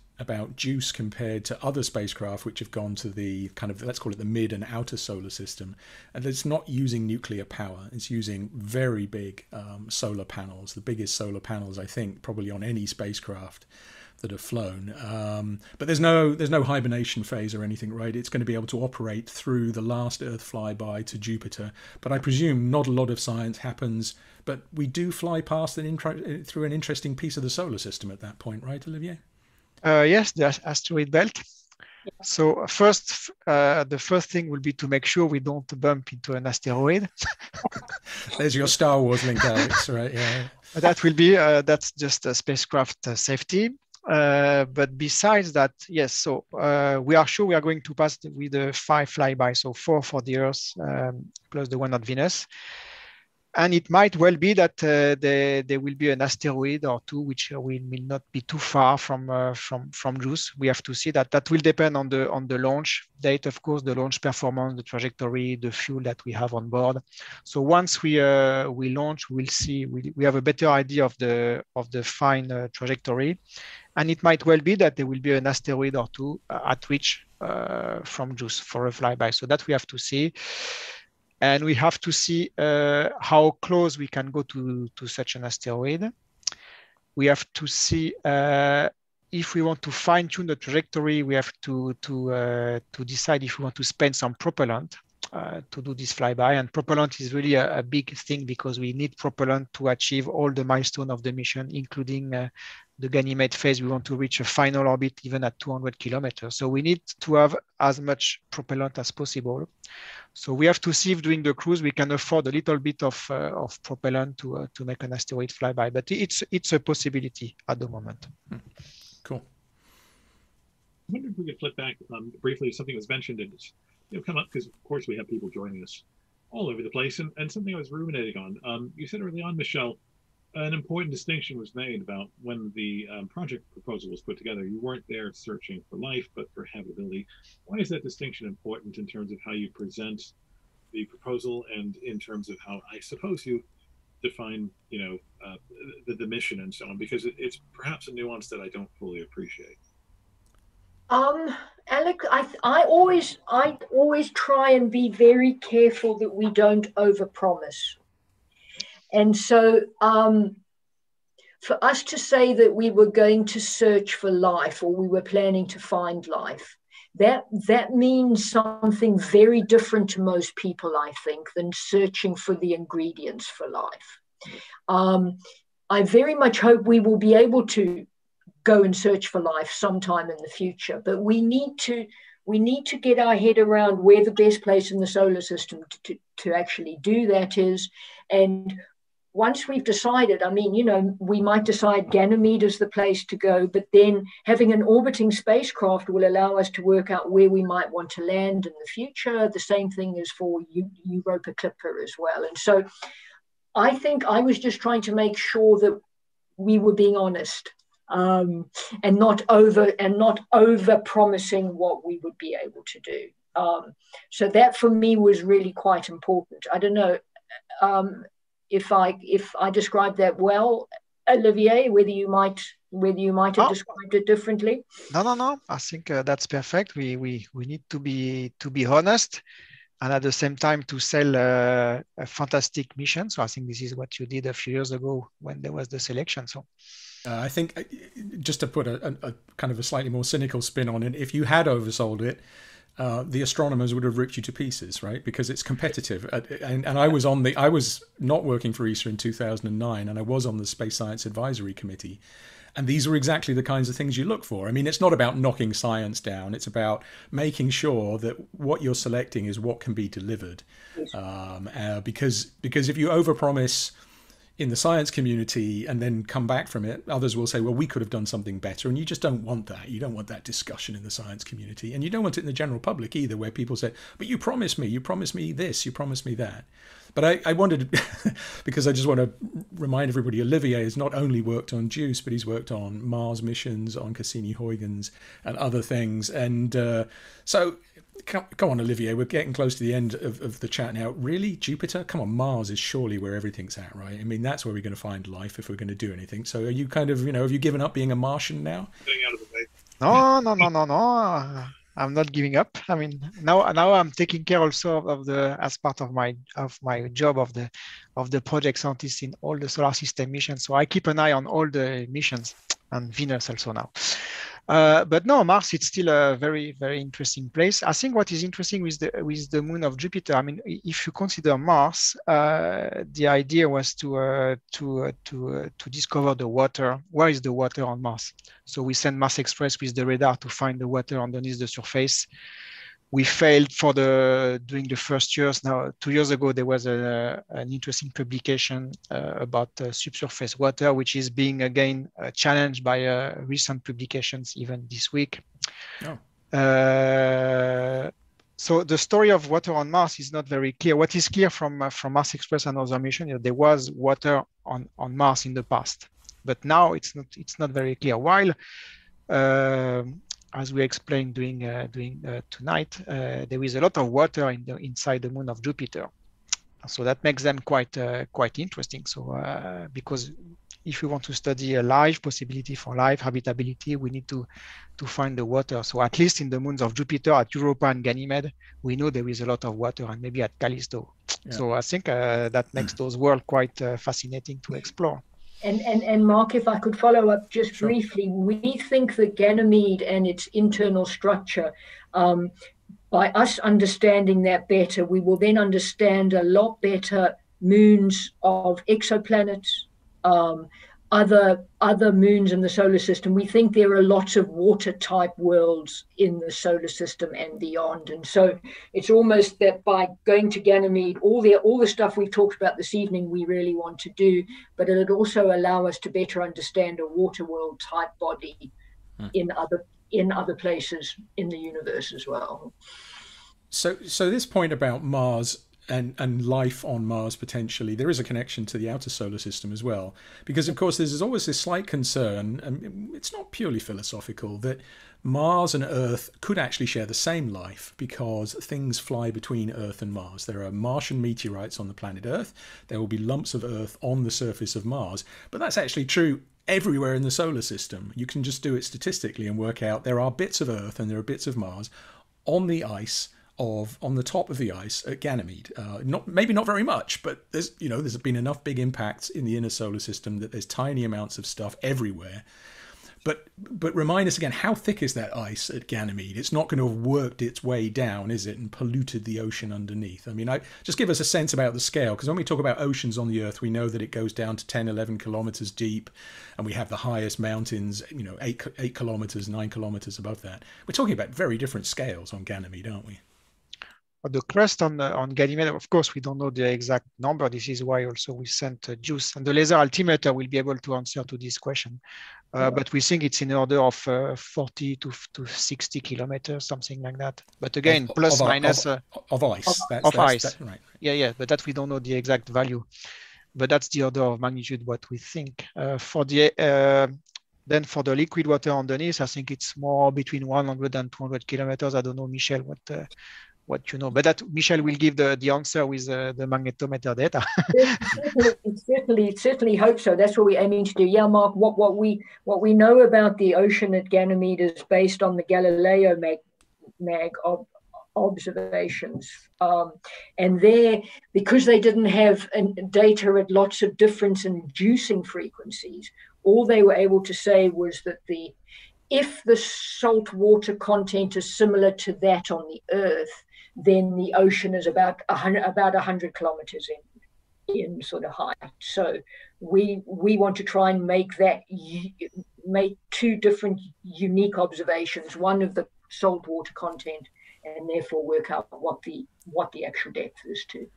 JUICE compared to other spacecraft which have gone to the kind of, let's call it, the mid and outer solar system, and it's not using nuclear power. It's using very big solar panels, the biggest solar panels I think probably on any spacecraft that have flown. But there's no hibernation phase or anything, right? It's going to be able to operate through the last Earth flyby to Jupiter. But I presume not a lot of science happens. But we do fly past through an interesting piece of the solar system at that point, right, Olivier? Yes, the asteroid belt. So first, the first thing will be to make sure we don't bump into an asteroid. There's your Star Wars link, Alex, right? Yeah. That will be that's just spacecraft safety. But besides that, yes, so we are sure we are going to pass with the 5 flybys, so 4 for the Earth plus the one at Venus. And it might well be that there will be an asteroid or two which will not be too far from JUICE. We have to see that. That will depend on the launch date, of course, the launch performance, the trajectory, the fuel that we have on board. So once we launch, we'll see. We have a better idea of the fine trajectory, and it might well be that there will be an asteroid or two at which from JUICE for a flyby. So that we have to see. And we have to see how close we can go to such an asteroid. We have to see if we want to fine-tune the trajectory. We have to decide if we want to spend some propellant to do this flyby. And propellant is really a big thing, because we need propellant to achieve all the milestones of the mission, including the Ganymede phase. We want to reach a final orbit even at 200 kilometers. So we need to have as much propellant as possible. So we have to see if during the cruise we can afford a little bit of propellant to make an asteroid flyby. But it's a possibility at the moment. Cool. I wonder if we could flip back briefly to something that was mentioned and it's, you know, come up, because of course we have people joining us all over the place, and something I was ruminating on. You said early on, Michele, an important distinction was made about when the project proposal was put together. You weren't there searching for life, but for habitability. Why is that distinction important in terms of how you present the proposal, and in terms of how, I suppose, you define, you know, the mission and so on? Because it's perhaps a nuance that I don't fully appreciate. Alec, I always try and be very careful that we don't overpromise. And so for us to say that we were going to search for life, or we were planning to find life, that means something very different to most people, I think, than searching for the ingredients for life. I very much hope we will be able to go and search for life sometime in the future, but we need to get our head around where the best place in the solar system to actually do that is. And once we've decided, I mean, you know, we might decide Ganymede is the place to go, but then having an orbiting spacecraft will allow us to work out where we might want to land in the future. The same thing is for Europa Clipper as well. And so I think I was just trying to make sure that we were being honest and not over promising what we would be able to do. So that for me was really quite important. I don't know if I described that well, Olivier, whether you might have described it differently. No. I think that's perfect. We need to be honest, and at the same time to sell a fantastic mission. So I think this is what you did a few years ago when there was the selection. So. I think, just to put a kind of a slightly more cynical spin on it, if you had oversold it, the astronomers would have ripped you to pieces, right? Because it's competitive. And I was not working for ESA in 2009, and I was on the Space Science Advisory Committee. And these are exactly the kinds of things you look for. I mean, it's not about knocking science down. It's about making sure that what you're selecting is what can be delivered. Because if you overpromise in the science community and then come back from it, others will say, well, we could have done something better. And you just don't want that. You don't want that discussion in the science community. And you don't want it in the general public either, where people say, but you promised me this, you promised me that. But I wanted, because I just want to remind everybody, Olivier has not only worked on JUICE, but he's worked on Mars missions, on Cassini-Huygens and other things. And so come on, Olivier, we're getting close to the end of the chat now. Really, Jupiter? Come on, Mars is surely where everything's at, right? I mean, that's where we're going to find life if we're going to do anything. So are you kind of, you know, have you given up being a Martian now? No. I'm not giving up. I mean, now I'm taking care also of the, as part of my job, of the project scientist in all the solar system missions. So I keep an eye on all the missions and Venus also now. But no, Mars, it's still a very, very interesting place. I think what is interesting with the moon of Jupiter, I mean, if you consider Mars, the idea was to discover the water. Where is the water on Mars? So we sent Mars Express with the radar to find the water underneath the surface. We failed during the first years. Now, 2 years ago, there was an interesting publication about subsurface water, which is being again challenged by recent publications, even this week. Oh. So the story of water on Mars is not very clear. What is clear from Mars Express and other missions, there was water on Mars in the past, but now it's not very clear. While, as we explained tonight, there is a lot of water inside the moon of Jupiter, so that makes them quite interesting. So because if we want to study a life, possibility for life, habitability, we need to find the water. So at least in the moons of Jupiter, at Europa and Ganymede, we know there is a lot of water, and maybe at Callisto. Yeah. So I think that makes those worlds quite fascinating to explore. And Mark, if I could follow up just briefly, we think that Ganymede and its internal structure, by us understanding that better, we will then understand a lot better moons of exoplanets, other moons in the solar system. We think there are lots of water type worlds in the solar system and beyond, and so it's almost that by going to Ganymede, all the stuff we've talked about this evening we really want to do, but it would also allow us to better understand a water world type body in other places in the universe as well. So this point about Mars and life on Mars, potentially, there is a connection to the outer solar system as well, because of course there's always this slight concern, and it's not purely philosophical, that Mars and Earth could actually share the same life because things fly between Earth and Mars. There are Martian meteorites on the planet Earth. There will be lumps of Earth on the surface of Mars, but that's actually true everywhere in the solar system. You can just do it statistically and work out there are bits of Earth and there are bits of Mars on the ice on the top of the ice at Ganymede. Maybe not very much, but there's been enough big impacts in the inner solar system that there's tiny amounts of stuff everywhere. But remind us again, how thick is that ice at Ganymede? It's not going to have worked its way down, is it, and polluted the ocean underneath? I mean, just give us a sense about the scale, because when we talk about oceans on the Earth, we know that it goes down to 10, 11 kilometers deep, and we have the highest mountains, 8 kilometers, 9 kilometers above that. We're talking about very different scales on Ganymede, aren't we? The crust on Ganymede, of course, we don't know the exact number. This is why also we sent JUICE, and the laser altimeter will be able to answer to this question. But we think it's in order of 40 to 60 kilometers, something like that. But again, plus minus of ice. Of ice, right? Yeah. But that we don't know the exact value. But that's the order of magnitude what we think. Then for the liquid water underneath, I think it's more between 100 and 200 kilometers. I don't know, Michelle, what you know, but that Michelle will give the answer with the magnetometer data. certainly hope so. That's what we're aiming to do. Yeah, Mark, what we know about the ocean at Ganymede is based on the Galileo mag observations, and there, because they didn't have data at lots of difference inducing frequencies, all they were able to say was that if the salt water content is similar to that on the Earth, then the ocean is about 100 kilometers in sort of height. So we want to try and make two different unique observations, one of the salt water content, and therefore work out what the actual depth is too.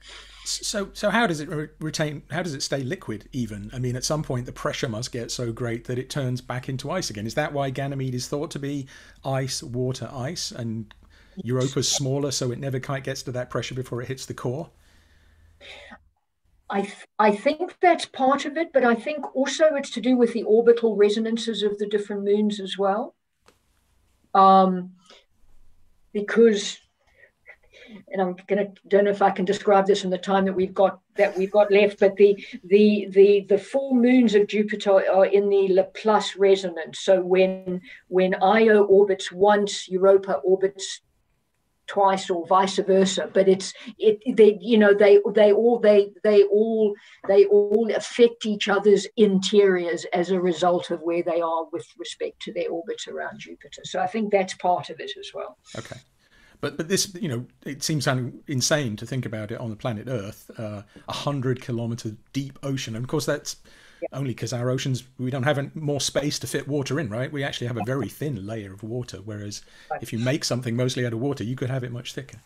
So how does it retain? How does it stay liquid even? I mean, at some point the pressure must get so great that it turns back into ice again. Is that why Ganymede is thought to be ice, water, ice, and Europa's smaller, so it never quite gets to that pressure before it hits the core? I think that's part of it, but I think also it's to do with the orbital resonances of the different moons as well. Because, and don't know if I can describe this in the time that we've got left, but the full moons of Jupiter are in the Laplace resonance. So when Io orbits once, Europa orbits twice, or vice versa. But they all affect each other's interiors as a result of where they are with respect to their orbits around Jupiter. So I think that's part of it as well. Okay. But this, it seems insane to think about it on the planet Earth, 100 kilometer deep ocean. And of course, that's only because our oceans, we don't have more space to fit water in, right? We actually have a very thin layer of water, whereas if you make something mostly out of water, you could have it much thicker.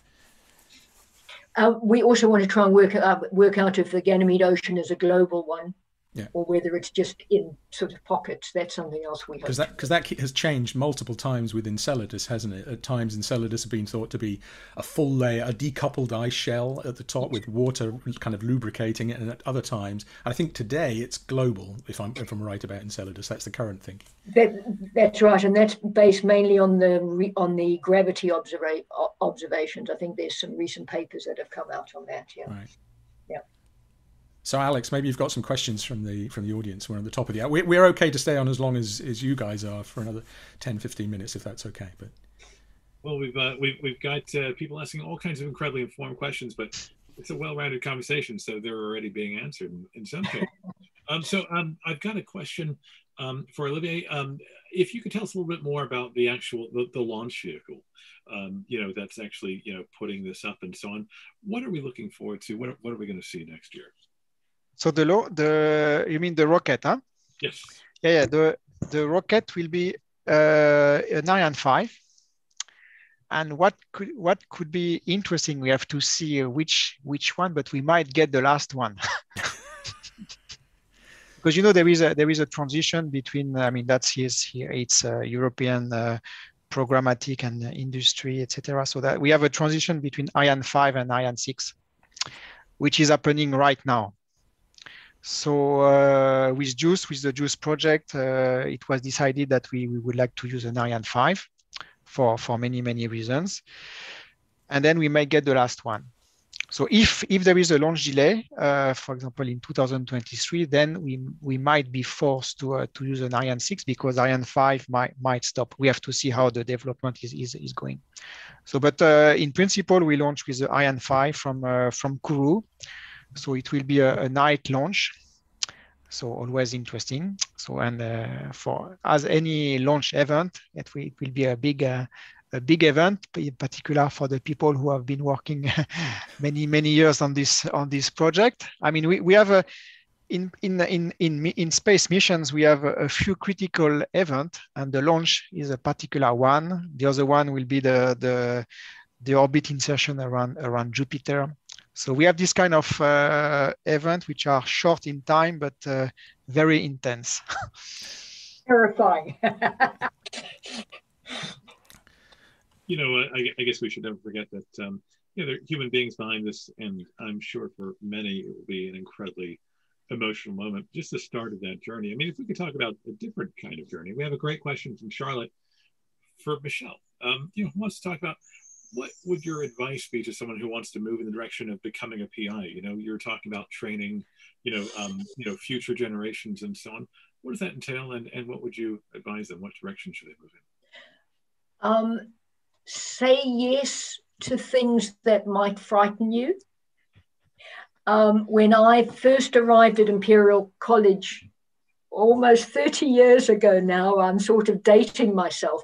We also want to try and work out if the Ganymede Ocean is a global one. Yeah. Or whether it's just in sort of pockets, that's something else we have. Because that has changed multiple times with Enceladus, hasn't it? At times, Enceladus has been thought to be a full layer, a decoupled ice shell at the top with water kind of lubricating it, and at other times, and I think today it's global, if I'm right about Enceladus. That's the current thing. That's right, and that's based mainly on the gravity observations. I think there's some recent papers that have come out on that. Yeah. Right. Yeah. So, Alex, maybe you've got some questions from the audience. We're on the top of the hour. We're okay to stay on as long as you guys are for another 10, 15 minutes, if that's okay. But well, we've got people asking all kinds of incredibly informed questions, but it's a well-rounded conversation, so they're already being answered in some cases. I've got a question for Olivier. If you could tell us a little bit more about the actual the launch vehicle, that's actually putting this up and so on. What are we looking forward to? What are we going to see next year? So you mean the rocket, huh? Yes. Yeah. The rocket will be an Ariane 5, and what could be interesting. We have to see which one, but we might get the last one, because there is a transition between. I mean, that's here. It's European programmatic and industry, etc. So that we have a transition between Ariane 5 and Ariane 6, which is happening right now. So with the JUICE project, it was decided that we would like to use an Ariane 5 for many reasons, and then we may get the last one. So if there is a launch delay, for example in 2023, then we might be forced to use an Ariane 6 because Ariane 5 might stop. We have to see how the development is going. So, but in principle, we launch with the Ariane 5 from Kourou. So it will be a night launch, so always interesting. So for as any launch event, it will be a big event, in particular for the people who have been working many years on this project. I mean, we have in space missions we have a few critical events, and the launch is a particular one. The other one will be the orbit insertion around Jupiter. So we have this kind of event which are short in time, but very intense. Terrifying. I guess we should never forget that there are human beings behind this, and I'm sure for many it will be an incredibly emotional moment, just the start of that journey. I mean, if we could talk about a different kind of journey, we have a great question from Charlotte for Michele. Who wants to talk about what would your advice be to someone who wants to move in the direction of becoming a PI? You're talking about training, future generations and so on. What does that entail, and what would you advise them? What direction should they move in? Say yes to things that might frighten you. When I first arrived at Imperial College, almost 30 years ago now, I'm sort of dating myself.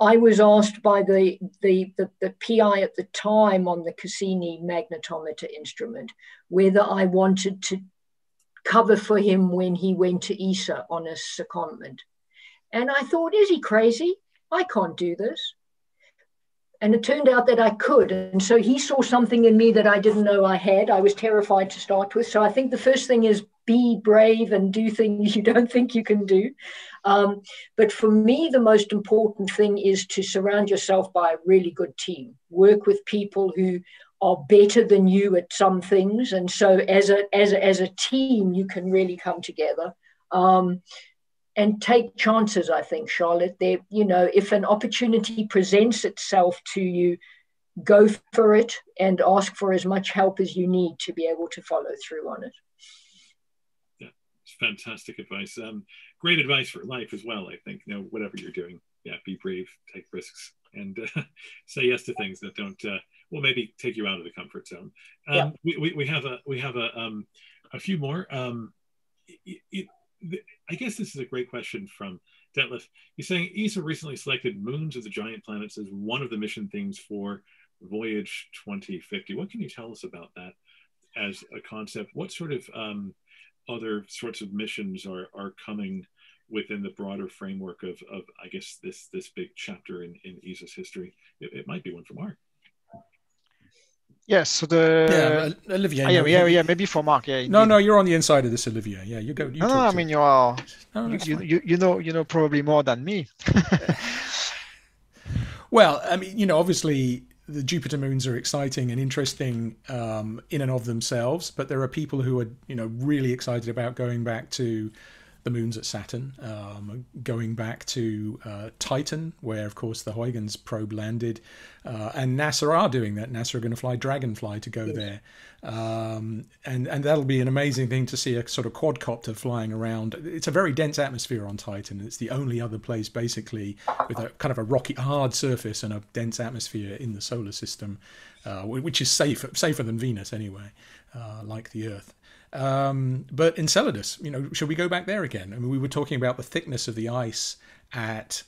I was asked by the PI at the time on the Cassini magnetometer instrument whether I wanted to cover for him when he went to ESA on a secondment. And I thought, is he crazy? I can't do this. And it turned out that I could. And so he saw something in me that I didn't know I had. I was terrified to start with. So I think the first thing is be brave and do things you don't think you can do. But for me, the most important thing is to surround yourself by a really good team. Work with people who are better than you at some things. And so as a team, you can really come together. And take chances, I think, Charlotte. If an opportunity presents itself to you, go for it and ask for as much help as you need to be able to follow through on it. Fantastic advice. Great advice for life as well, I think. Whatever you're doing, be brave, take risks, and say yes to things that don't maybe take you out of the comfort zone. We have a few more. I guess this is a great question from Detlef. He's saying ESA recently selected moons of the giant planets as one of the mission themes for Voyage 2050. What can you tell us about that as a concept? What sort of other sorts of missions are coming within the broader framework of I guess, this big chapter in ESA's history? It might be one for Mark. Yes, so the Olivier. Maybe for Mark. Yeah. No, no, you're on the inside of this, Olivier. Yeah, you go. You no, I mean you know probably more than me. Well, I mean, you know, obviously the Jupiter moons are exciting and interesting in and of themselves, but there are people who are, you know, really excited about going back to the moons at Saturn, going back to Titan, where, of course, the Huygens probe landed. And NASA are doing that. NASA are going to fly Dragonfly to go there. And that'll be an amazing thing to see, a sort of quadcopter flying around. It's a very dense atmosphere on Titan. It's the only other place, basically, with a kind of a rocky, hard surface and a dense atmosphere in the solar system, which is safer than Venus anyway, like the Earth. But Enceladus, you know, should we go back there again? I mean, we were talking about the thickness of the ice at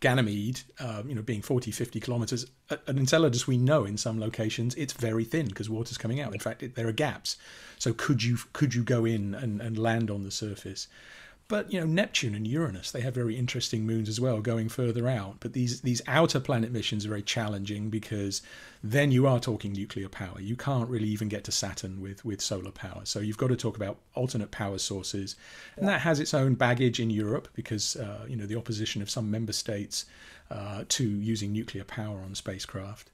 Ganymede, you know, being 40, 50 kilometers. At Enceladus, we know in some locations it's very thin because water's coming out. In fact, there are gaps. So could you go in and land on the surface? But, you know, Neptune and Uranus, they have very interesting moons as well, going further out. But these outer planet missions are very challenging because then you are talking nuclear power. You can't really even get to Saturn with solar power. So you've got to talk about alternate power sources. And that has its own baggage in Europe because, you know, the opposition of some member states to using nuclear power on spacecraft.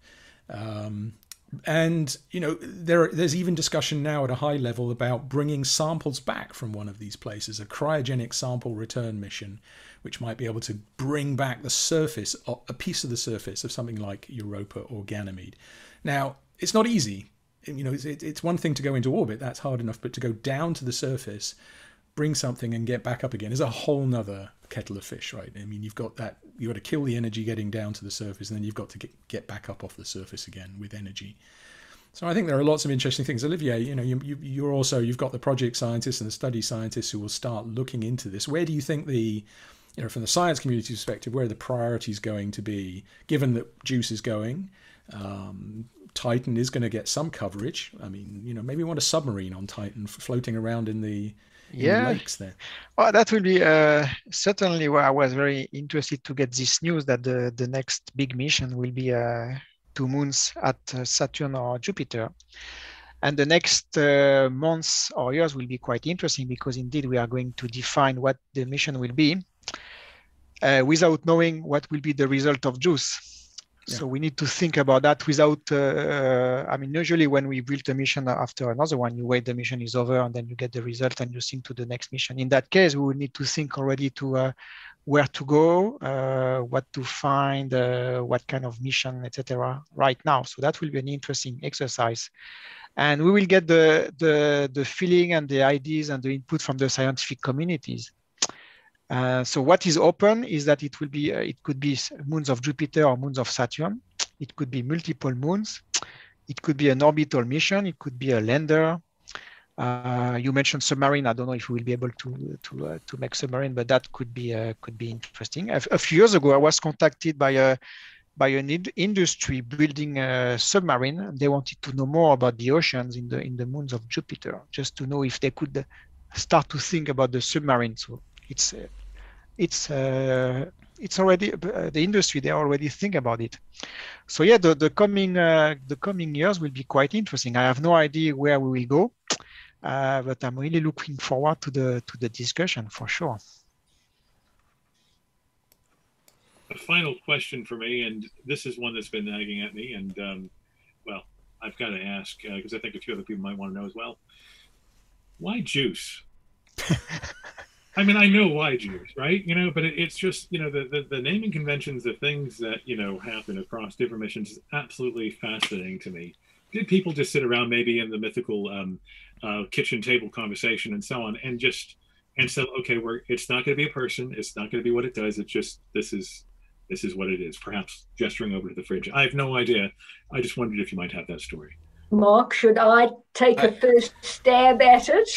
And, you know, there's even discussion now at a high level about bringing samples back from one of these places, a cryogenic sample return mission, which might be able to bring back the surface, a piece of the surface of something like Europa or Ganymede. Now, it's not easy. You know, it's one thing to go into orbit, that's hard enough, but to go down to the surface, bring something and get back up again is a whole nother kettle of fish, right? I mean, you've got to kill the energy getting down to the surface, and then you've got to get back up off the surface again with energy. So I think there are lots of interesting things. Olivier, you know, you've got the project scientists and the study scientists who will start looking into this. Where do you think the, you know, from the science community perspective, where are the priorities going to be, given that JUICE is going? Titan is going to get some coverage. I mean, you know, maybe we want a submarine on Titan floating around in the lakes there. Well, that will be certainly where I was very interested to get this news that the next big mission will be 2 moons at Saturn or Jupiter. And the next months or years will be quite interesting because indeed we are going to define what the mission will be without knowing what will be the result of JUICE. Yeah. So we need to think about that without, I mean, usually when we build a mission after another one, you wait, the mission is over, and then you get the result and you think to the next mission. In that case, we will need to think already to where to go, what to find, what kind of mission, etc. right now. So that will be an interesting exercise. And we will get the feeling and the ideas and the input from the scientific communities. So what is open is that it will be, it could be moons of Jupiter or moons of Saturn. It could be multiple moons. It could be an orbital mission. It could be a lander. You mentioned submarine. I don't know if we will be able to make submarine, but that could be interesting. A few years ago, I was contacted by an industry building a submarine. They wanted to know more about the oceans in the moons of Jupiter, just to know if they could start to think about the submarine. So it's already the industry, they already think about it. So yeah, the coming years will be quite interesting. I have no idea where we will go, but I'm really looking forward to the discussion for sure. The final question for me, and this is one that's been nagging at me, and well, I've got to ask because I think a few other people might want to know as well. Why JUICE? I mean, I know why JUICE, right? You know, but it's just, you know, the naming conventions, the things that, you know, happen across different missions is absolutely fascinating to me. Did people just sit around maybe in the mythical kitchen table conversation and so on and just, and so, okay, it's not going to be a person. It's not going to be what it does. It's just, this is what it is, perhaps gesturing over to the fridge. I have no idea. I just wondered if you might have that story. Mark, should I take a first stab at it?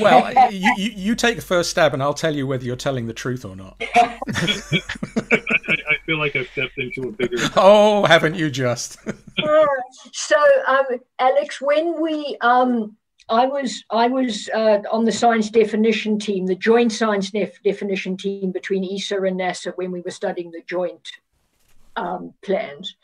Well, you take a first stab and I'll tell you whether you're telling the truth or not. I feel like I've stepped into a bigger... Oh, haven't you just? So, Alex, when we... I was on the science definition team, the joint science definition team between ESA and NASA when we were studying the joint plans.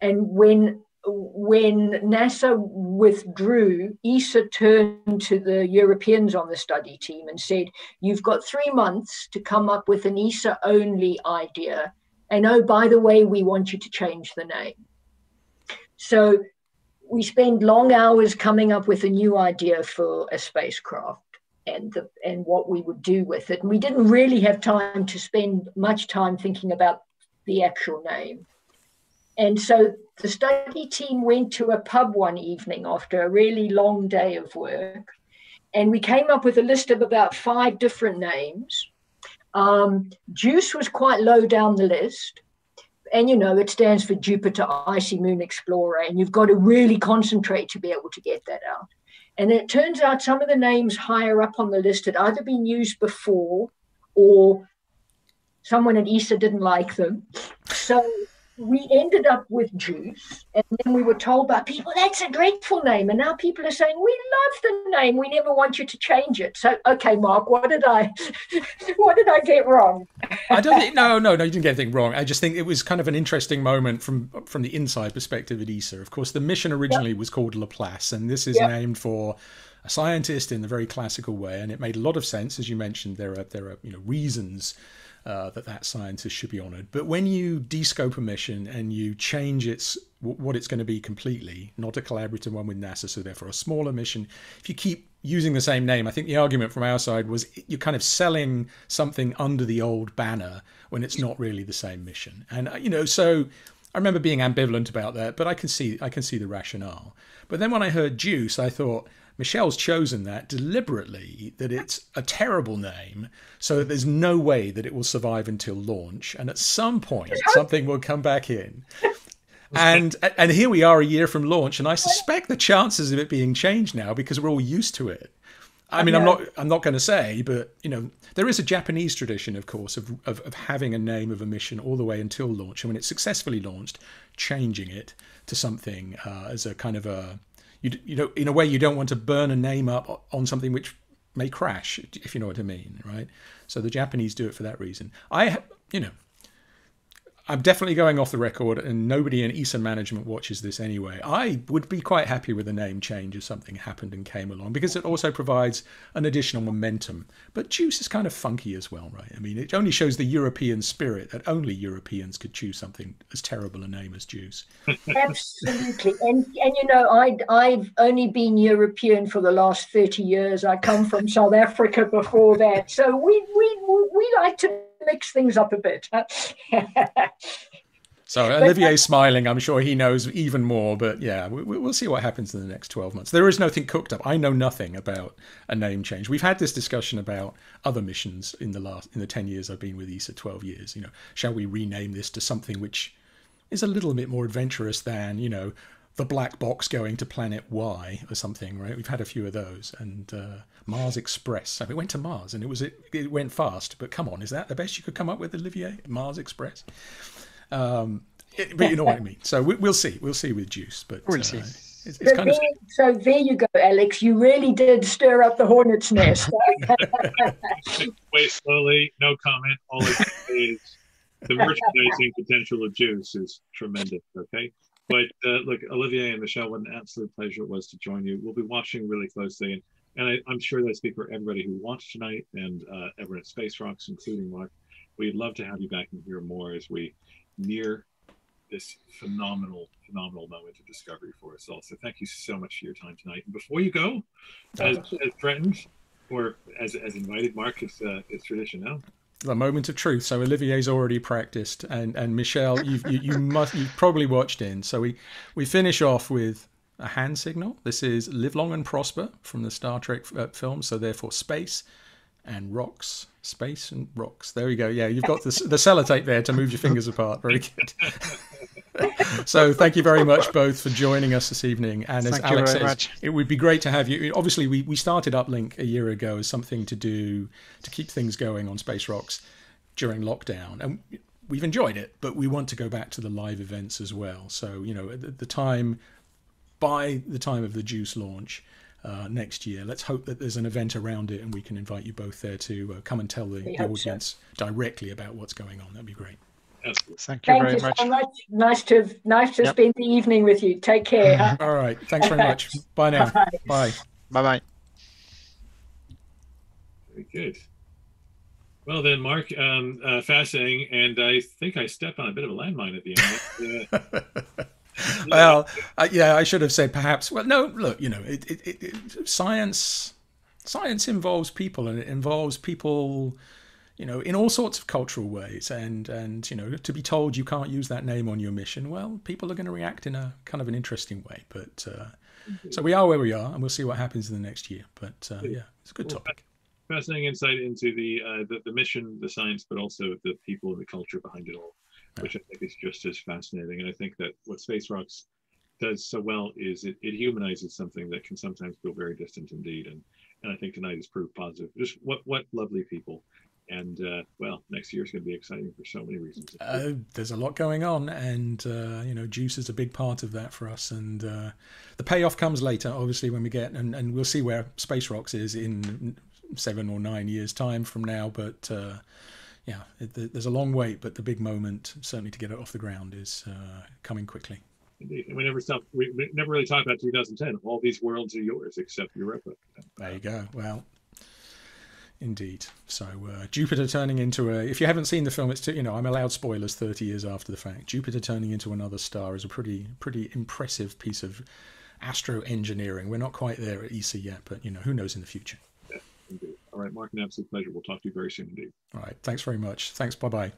And when NASA withdrew, ESA turned to the Europeans on the study team and said, you've got 3 months to come up with an ESA-only idea. And oh, by the way, we want you to change the name. So we spend long hours coming up with a new idea for a spacecraft and what we would do with it. And we didn't really have time to spend much time thinking about the actual name. And so the study team went to a pub one evening after a really long day of work. And we came up with a list of about 5 different names. JUICE was quite low down the list. And, you know, it stands for Jupiter Icy Moon Explorer. And you've got to really concentrate to be able to get that out. And it turns out some of the names higher up on the list had either been used before or someone at ESA didn't like them. So we ended up with JUICE, and then we were told by people, that's a dreadful name. And now people are saying, we love the name. We never want you to change it. So, okay, Mark, what did I get wrong? I don't think, no, you didn't get anything wrong. I just think it was kind of an interesting moment from the inside perspective at ESA. Of course, the mission originally was called Laplace, and this is named for a scientist in the very classical way. And it made a lot of sense. As you mentioned, there are reasons that scientist should be honoured. But when you descope a mission and you change what it's going to be completely, not a collaborative one with NASA, so therefore a smaller mission, if you keep using the same name, I think the argument from our side was you're kind of selling something under the old banner when it's not really the same mission. And, so I remember being ambivalent about that, but I can see the rationale. But then when I heard JUICE, I thought, Michelle's chosen that deliberately, that it's a terrible name, so that there's no way that it will survive until launch. And at some point, something will come back in. And here we are a year from launch, and I suspect the chances of it being changed now, because we're all used to it. I mean, I'm not going to say, but, there is a Japanese tradition, of course, of having a name of a mission all the way until launch. And when it's successfully launched, changing it to something as a kind of a... in a way, you don't want to burn a name up on something which may crash, if you know what I mean, right? So the Japanese do it for that reason. I'm definitely going off the record, and nobody in ESA management watches this anyway. I would be quite happy with a name change if something happened and came along, because it also provides an additional momentum. But JUICE is kind of funky as well, right? I mean, it only shows the European spirit that only Europeans could choose something as terrible a name as JUICE. Absolutely. And I've only been European for the last 30 years. I come from South Africa before that. So we like to mix things up a bit. So Olivier's smiling. I'm sure he knows even more, but yeah, we'll see what happens in the next 12 months. There is nothing cooked up. I know nothing about a name change. We've had this discussion about other missions in the 10 years I've been with ESA, 12 years. Shall we rename this to something which is a little bit more adventurous than, the black box going to planet Y or something, right? We've had a few of those, and Mars Express. I mean, it went to Mars and it went fast, but come on, is that the best you could come up with, Olivier? Mars Express? But you know what I mean. So we'll see with JUICE, but we'll see. It's kind of... So there you go, Alex. You really did stir up the hornet's nest. Wait slowly, no comment. All I can say is the merchandising potential of JUICE is tremendous, okay? But look, Olivier and Michele, what an absolute pleasure it was to join you. We'll be watching really closely. And I'm sure that I speak for everybody who watched tonight and everyone at Space Rocks, including Mark. We'd love to have you back and hear more as we near this phenomenal, phenomenal moment of discovery for us all. So thank you so much for your time tonight. And before you go, as threatened, or as invited, Mark, it's tradition now. The moment of truth. So Olivier's already practiced, and Michele, you probably watched in. So we finish off with a hand signal. This is "Live Long and Prosper" from the Star Trek film. So therefore, space and rocks. There we go. Yeah, you've got the sellotape there to move your fingers apart. Very good. So thank you very much both for joining us this evening. And as Alex says, it would be great to have you. Obviously, we started Uplink a year ago as something to do to keep things going on Space Rocks during lockdown. And we've enjoyed it, but we want to go back to the live events as well. So, by the time of the JUICE launch next year, let's hope that there's an event around it and we can invite you both there to come and tell the audience directly about what's going on. That'd be great. Thank you very much. Nice to spend the evening with you. Take care. Huh? All right. Thanks very much. Bye now. Bye. Bye-bye. Very good. Well then, Mark, fascinating, and I think I stepped on a bit of a landmine at the end. Well, yeah, I should have said perhaps. Well, no, look, you know, science involves people, and it involves people, you know, in all sorts of cultural ways. And you know, to be told you can't use that name on your mission, well, people are going to react in a kind of an interesting way. But so we are where we are, and we'll see what happens in the next year. But yeah, it's a good topic. Fascinating insight into the mission, the science, but also the people and the culture behind it all, which I think is just as fascinating. And I think that what Space Rocks does so well is it humanizes something that can sometimes feel very distant indeed. And I think tonight is proof positive. Just what lovely people. And well, next year is going to be exciting for so many reasons. There's a lot going on, and you know, JUICE is a big part of that for us. And the payoff comes later, obviously, when we get and we'll see where Space Rocks is in 7 or 9 years time from now, but yeah, there's a long wait, but the big moment certainly to get it off the ground is coming quickly indeed. And we never really talked about 2010. All these worlds are yours except Europa. There you go. Well, indeed. So Jupiter turning into a, if you haven't seen the film, it's you know, I'm allowed spoilers 30 years after the fact. Jupiter turning into another star is a pretty impressive piece of astro engineering. We're not quite there at ESA yet, but you know, who knows in the future. Indeed. All right, Mark, an absolute pleasure. We'll talk to you very soon indeed. All right. Thanks very much. Thanks. Bye-bye.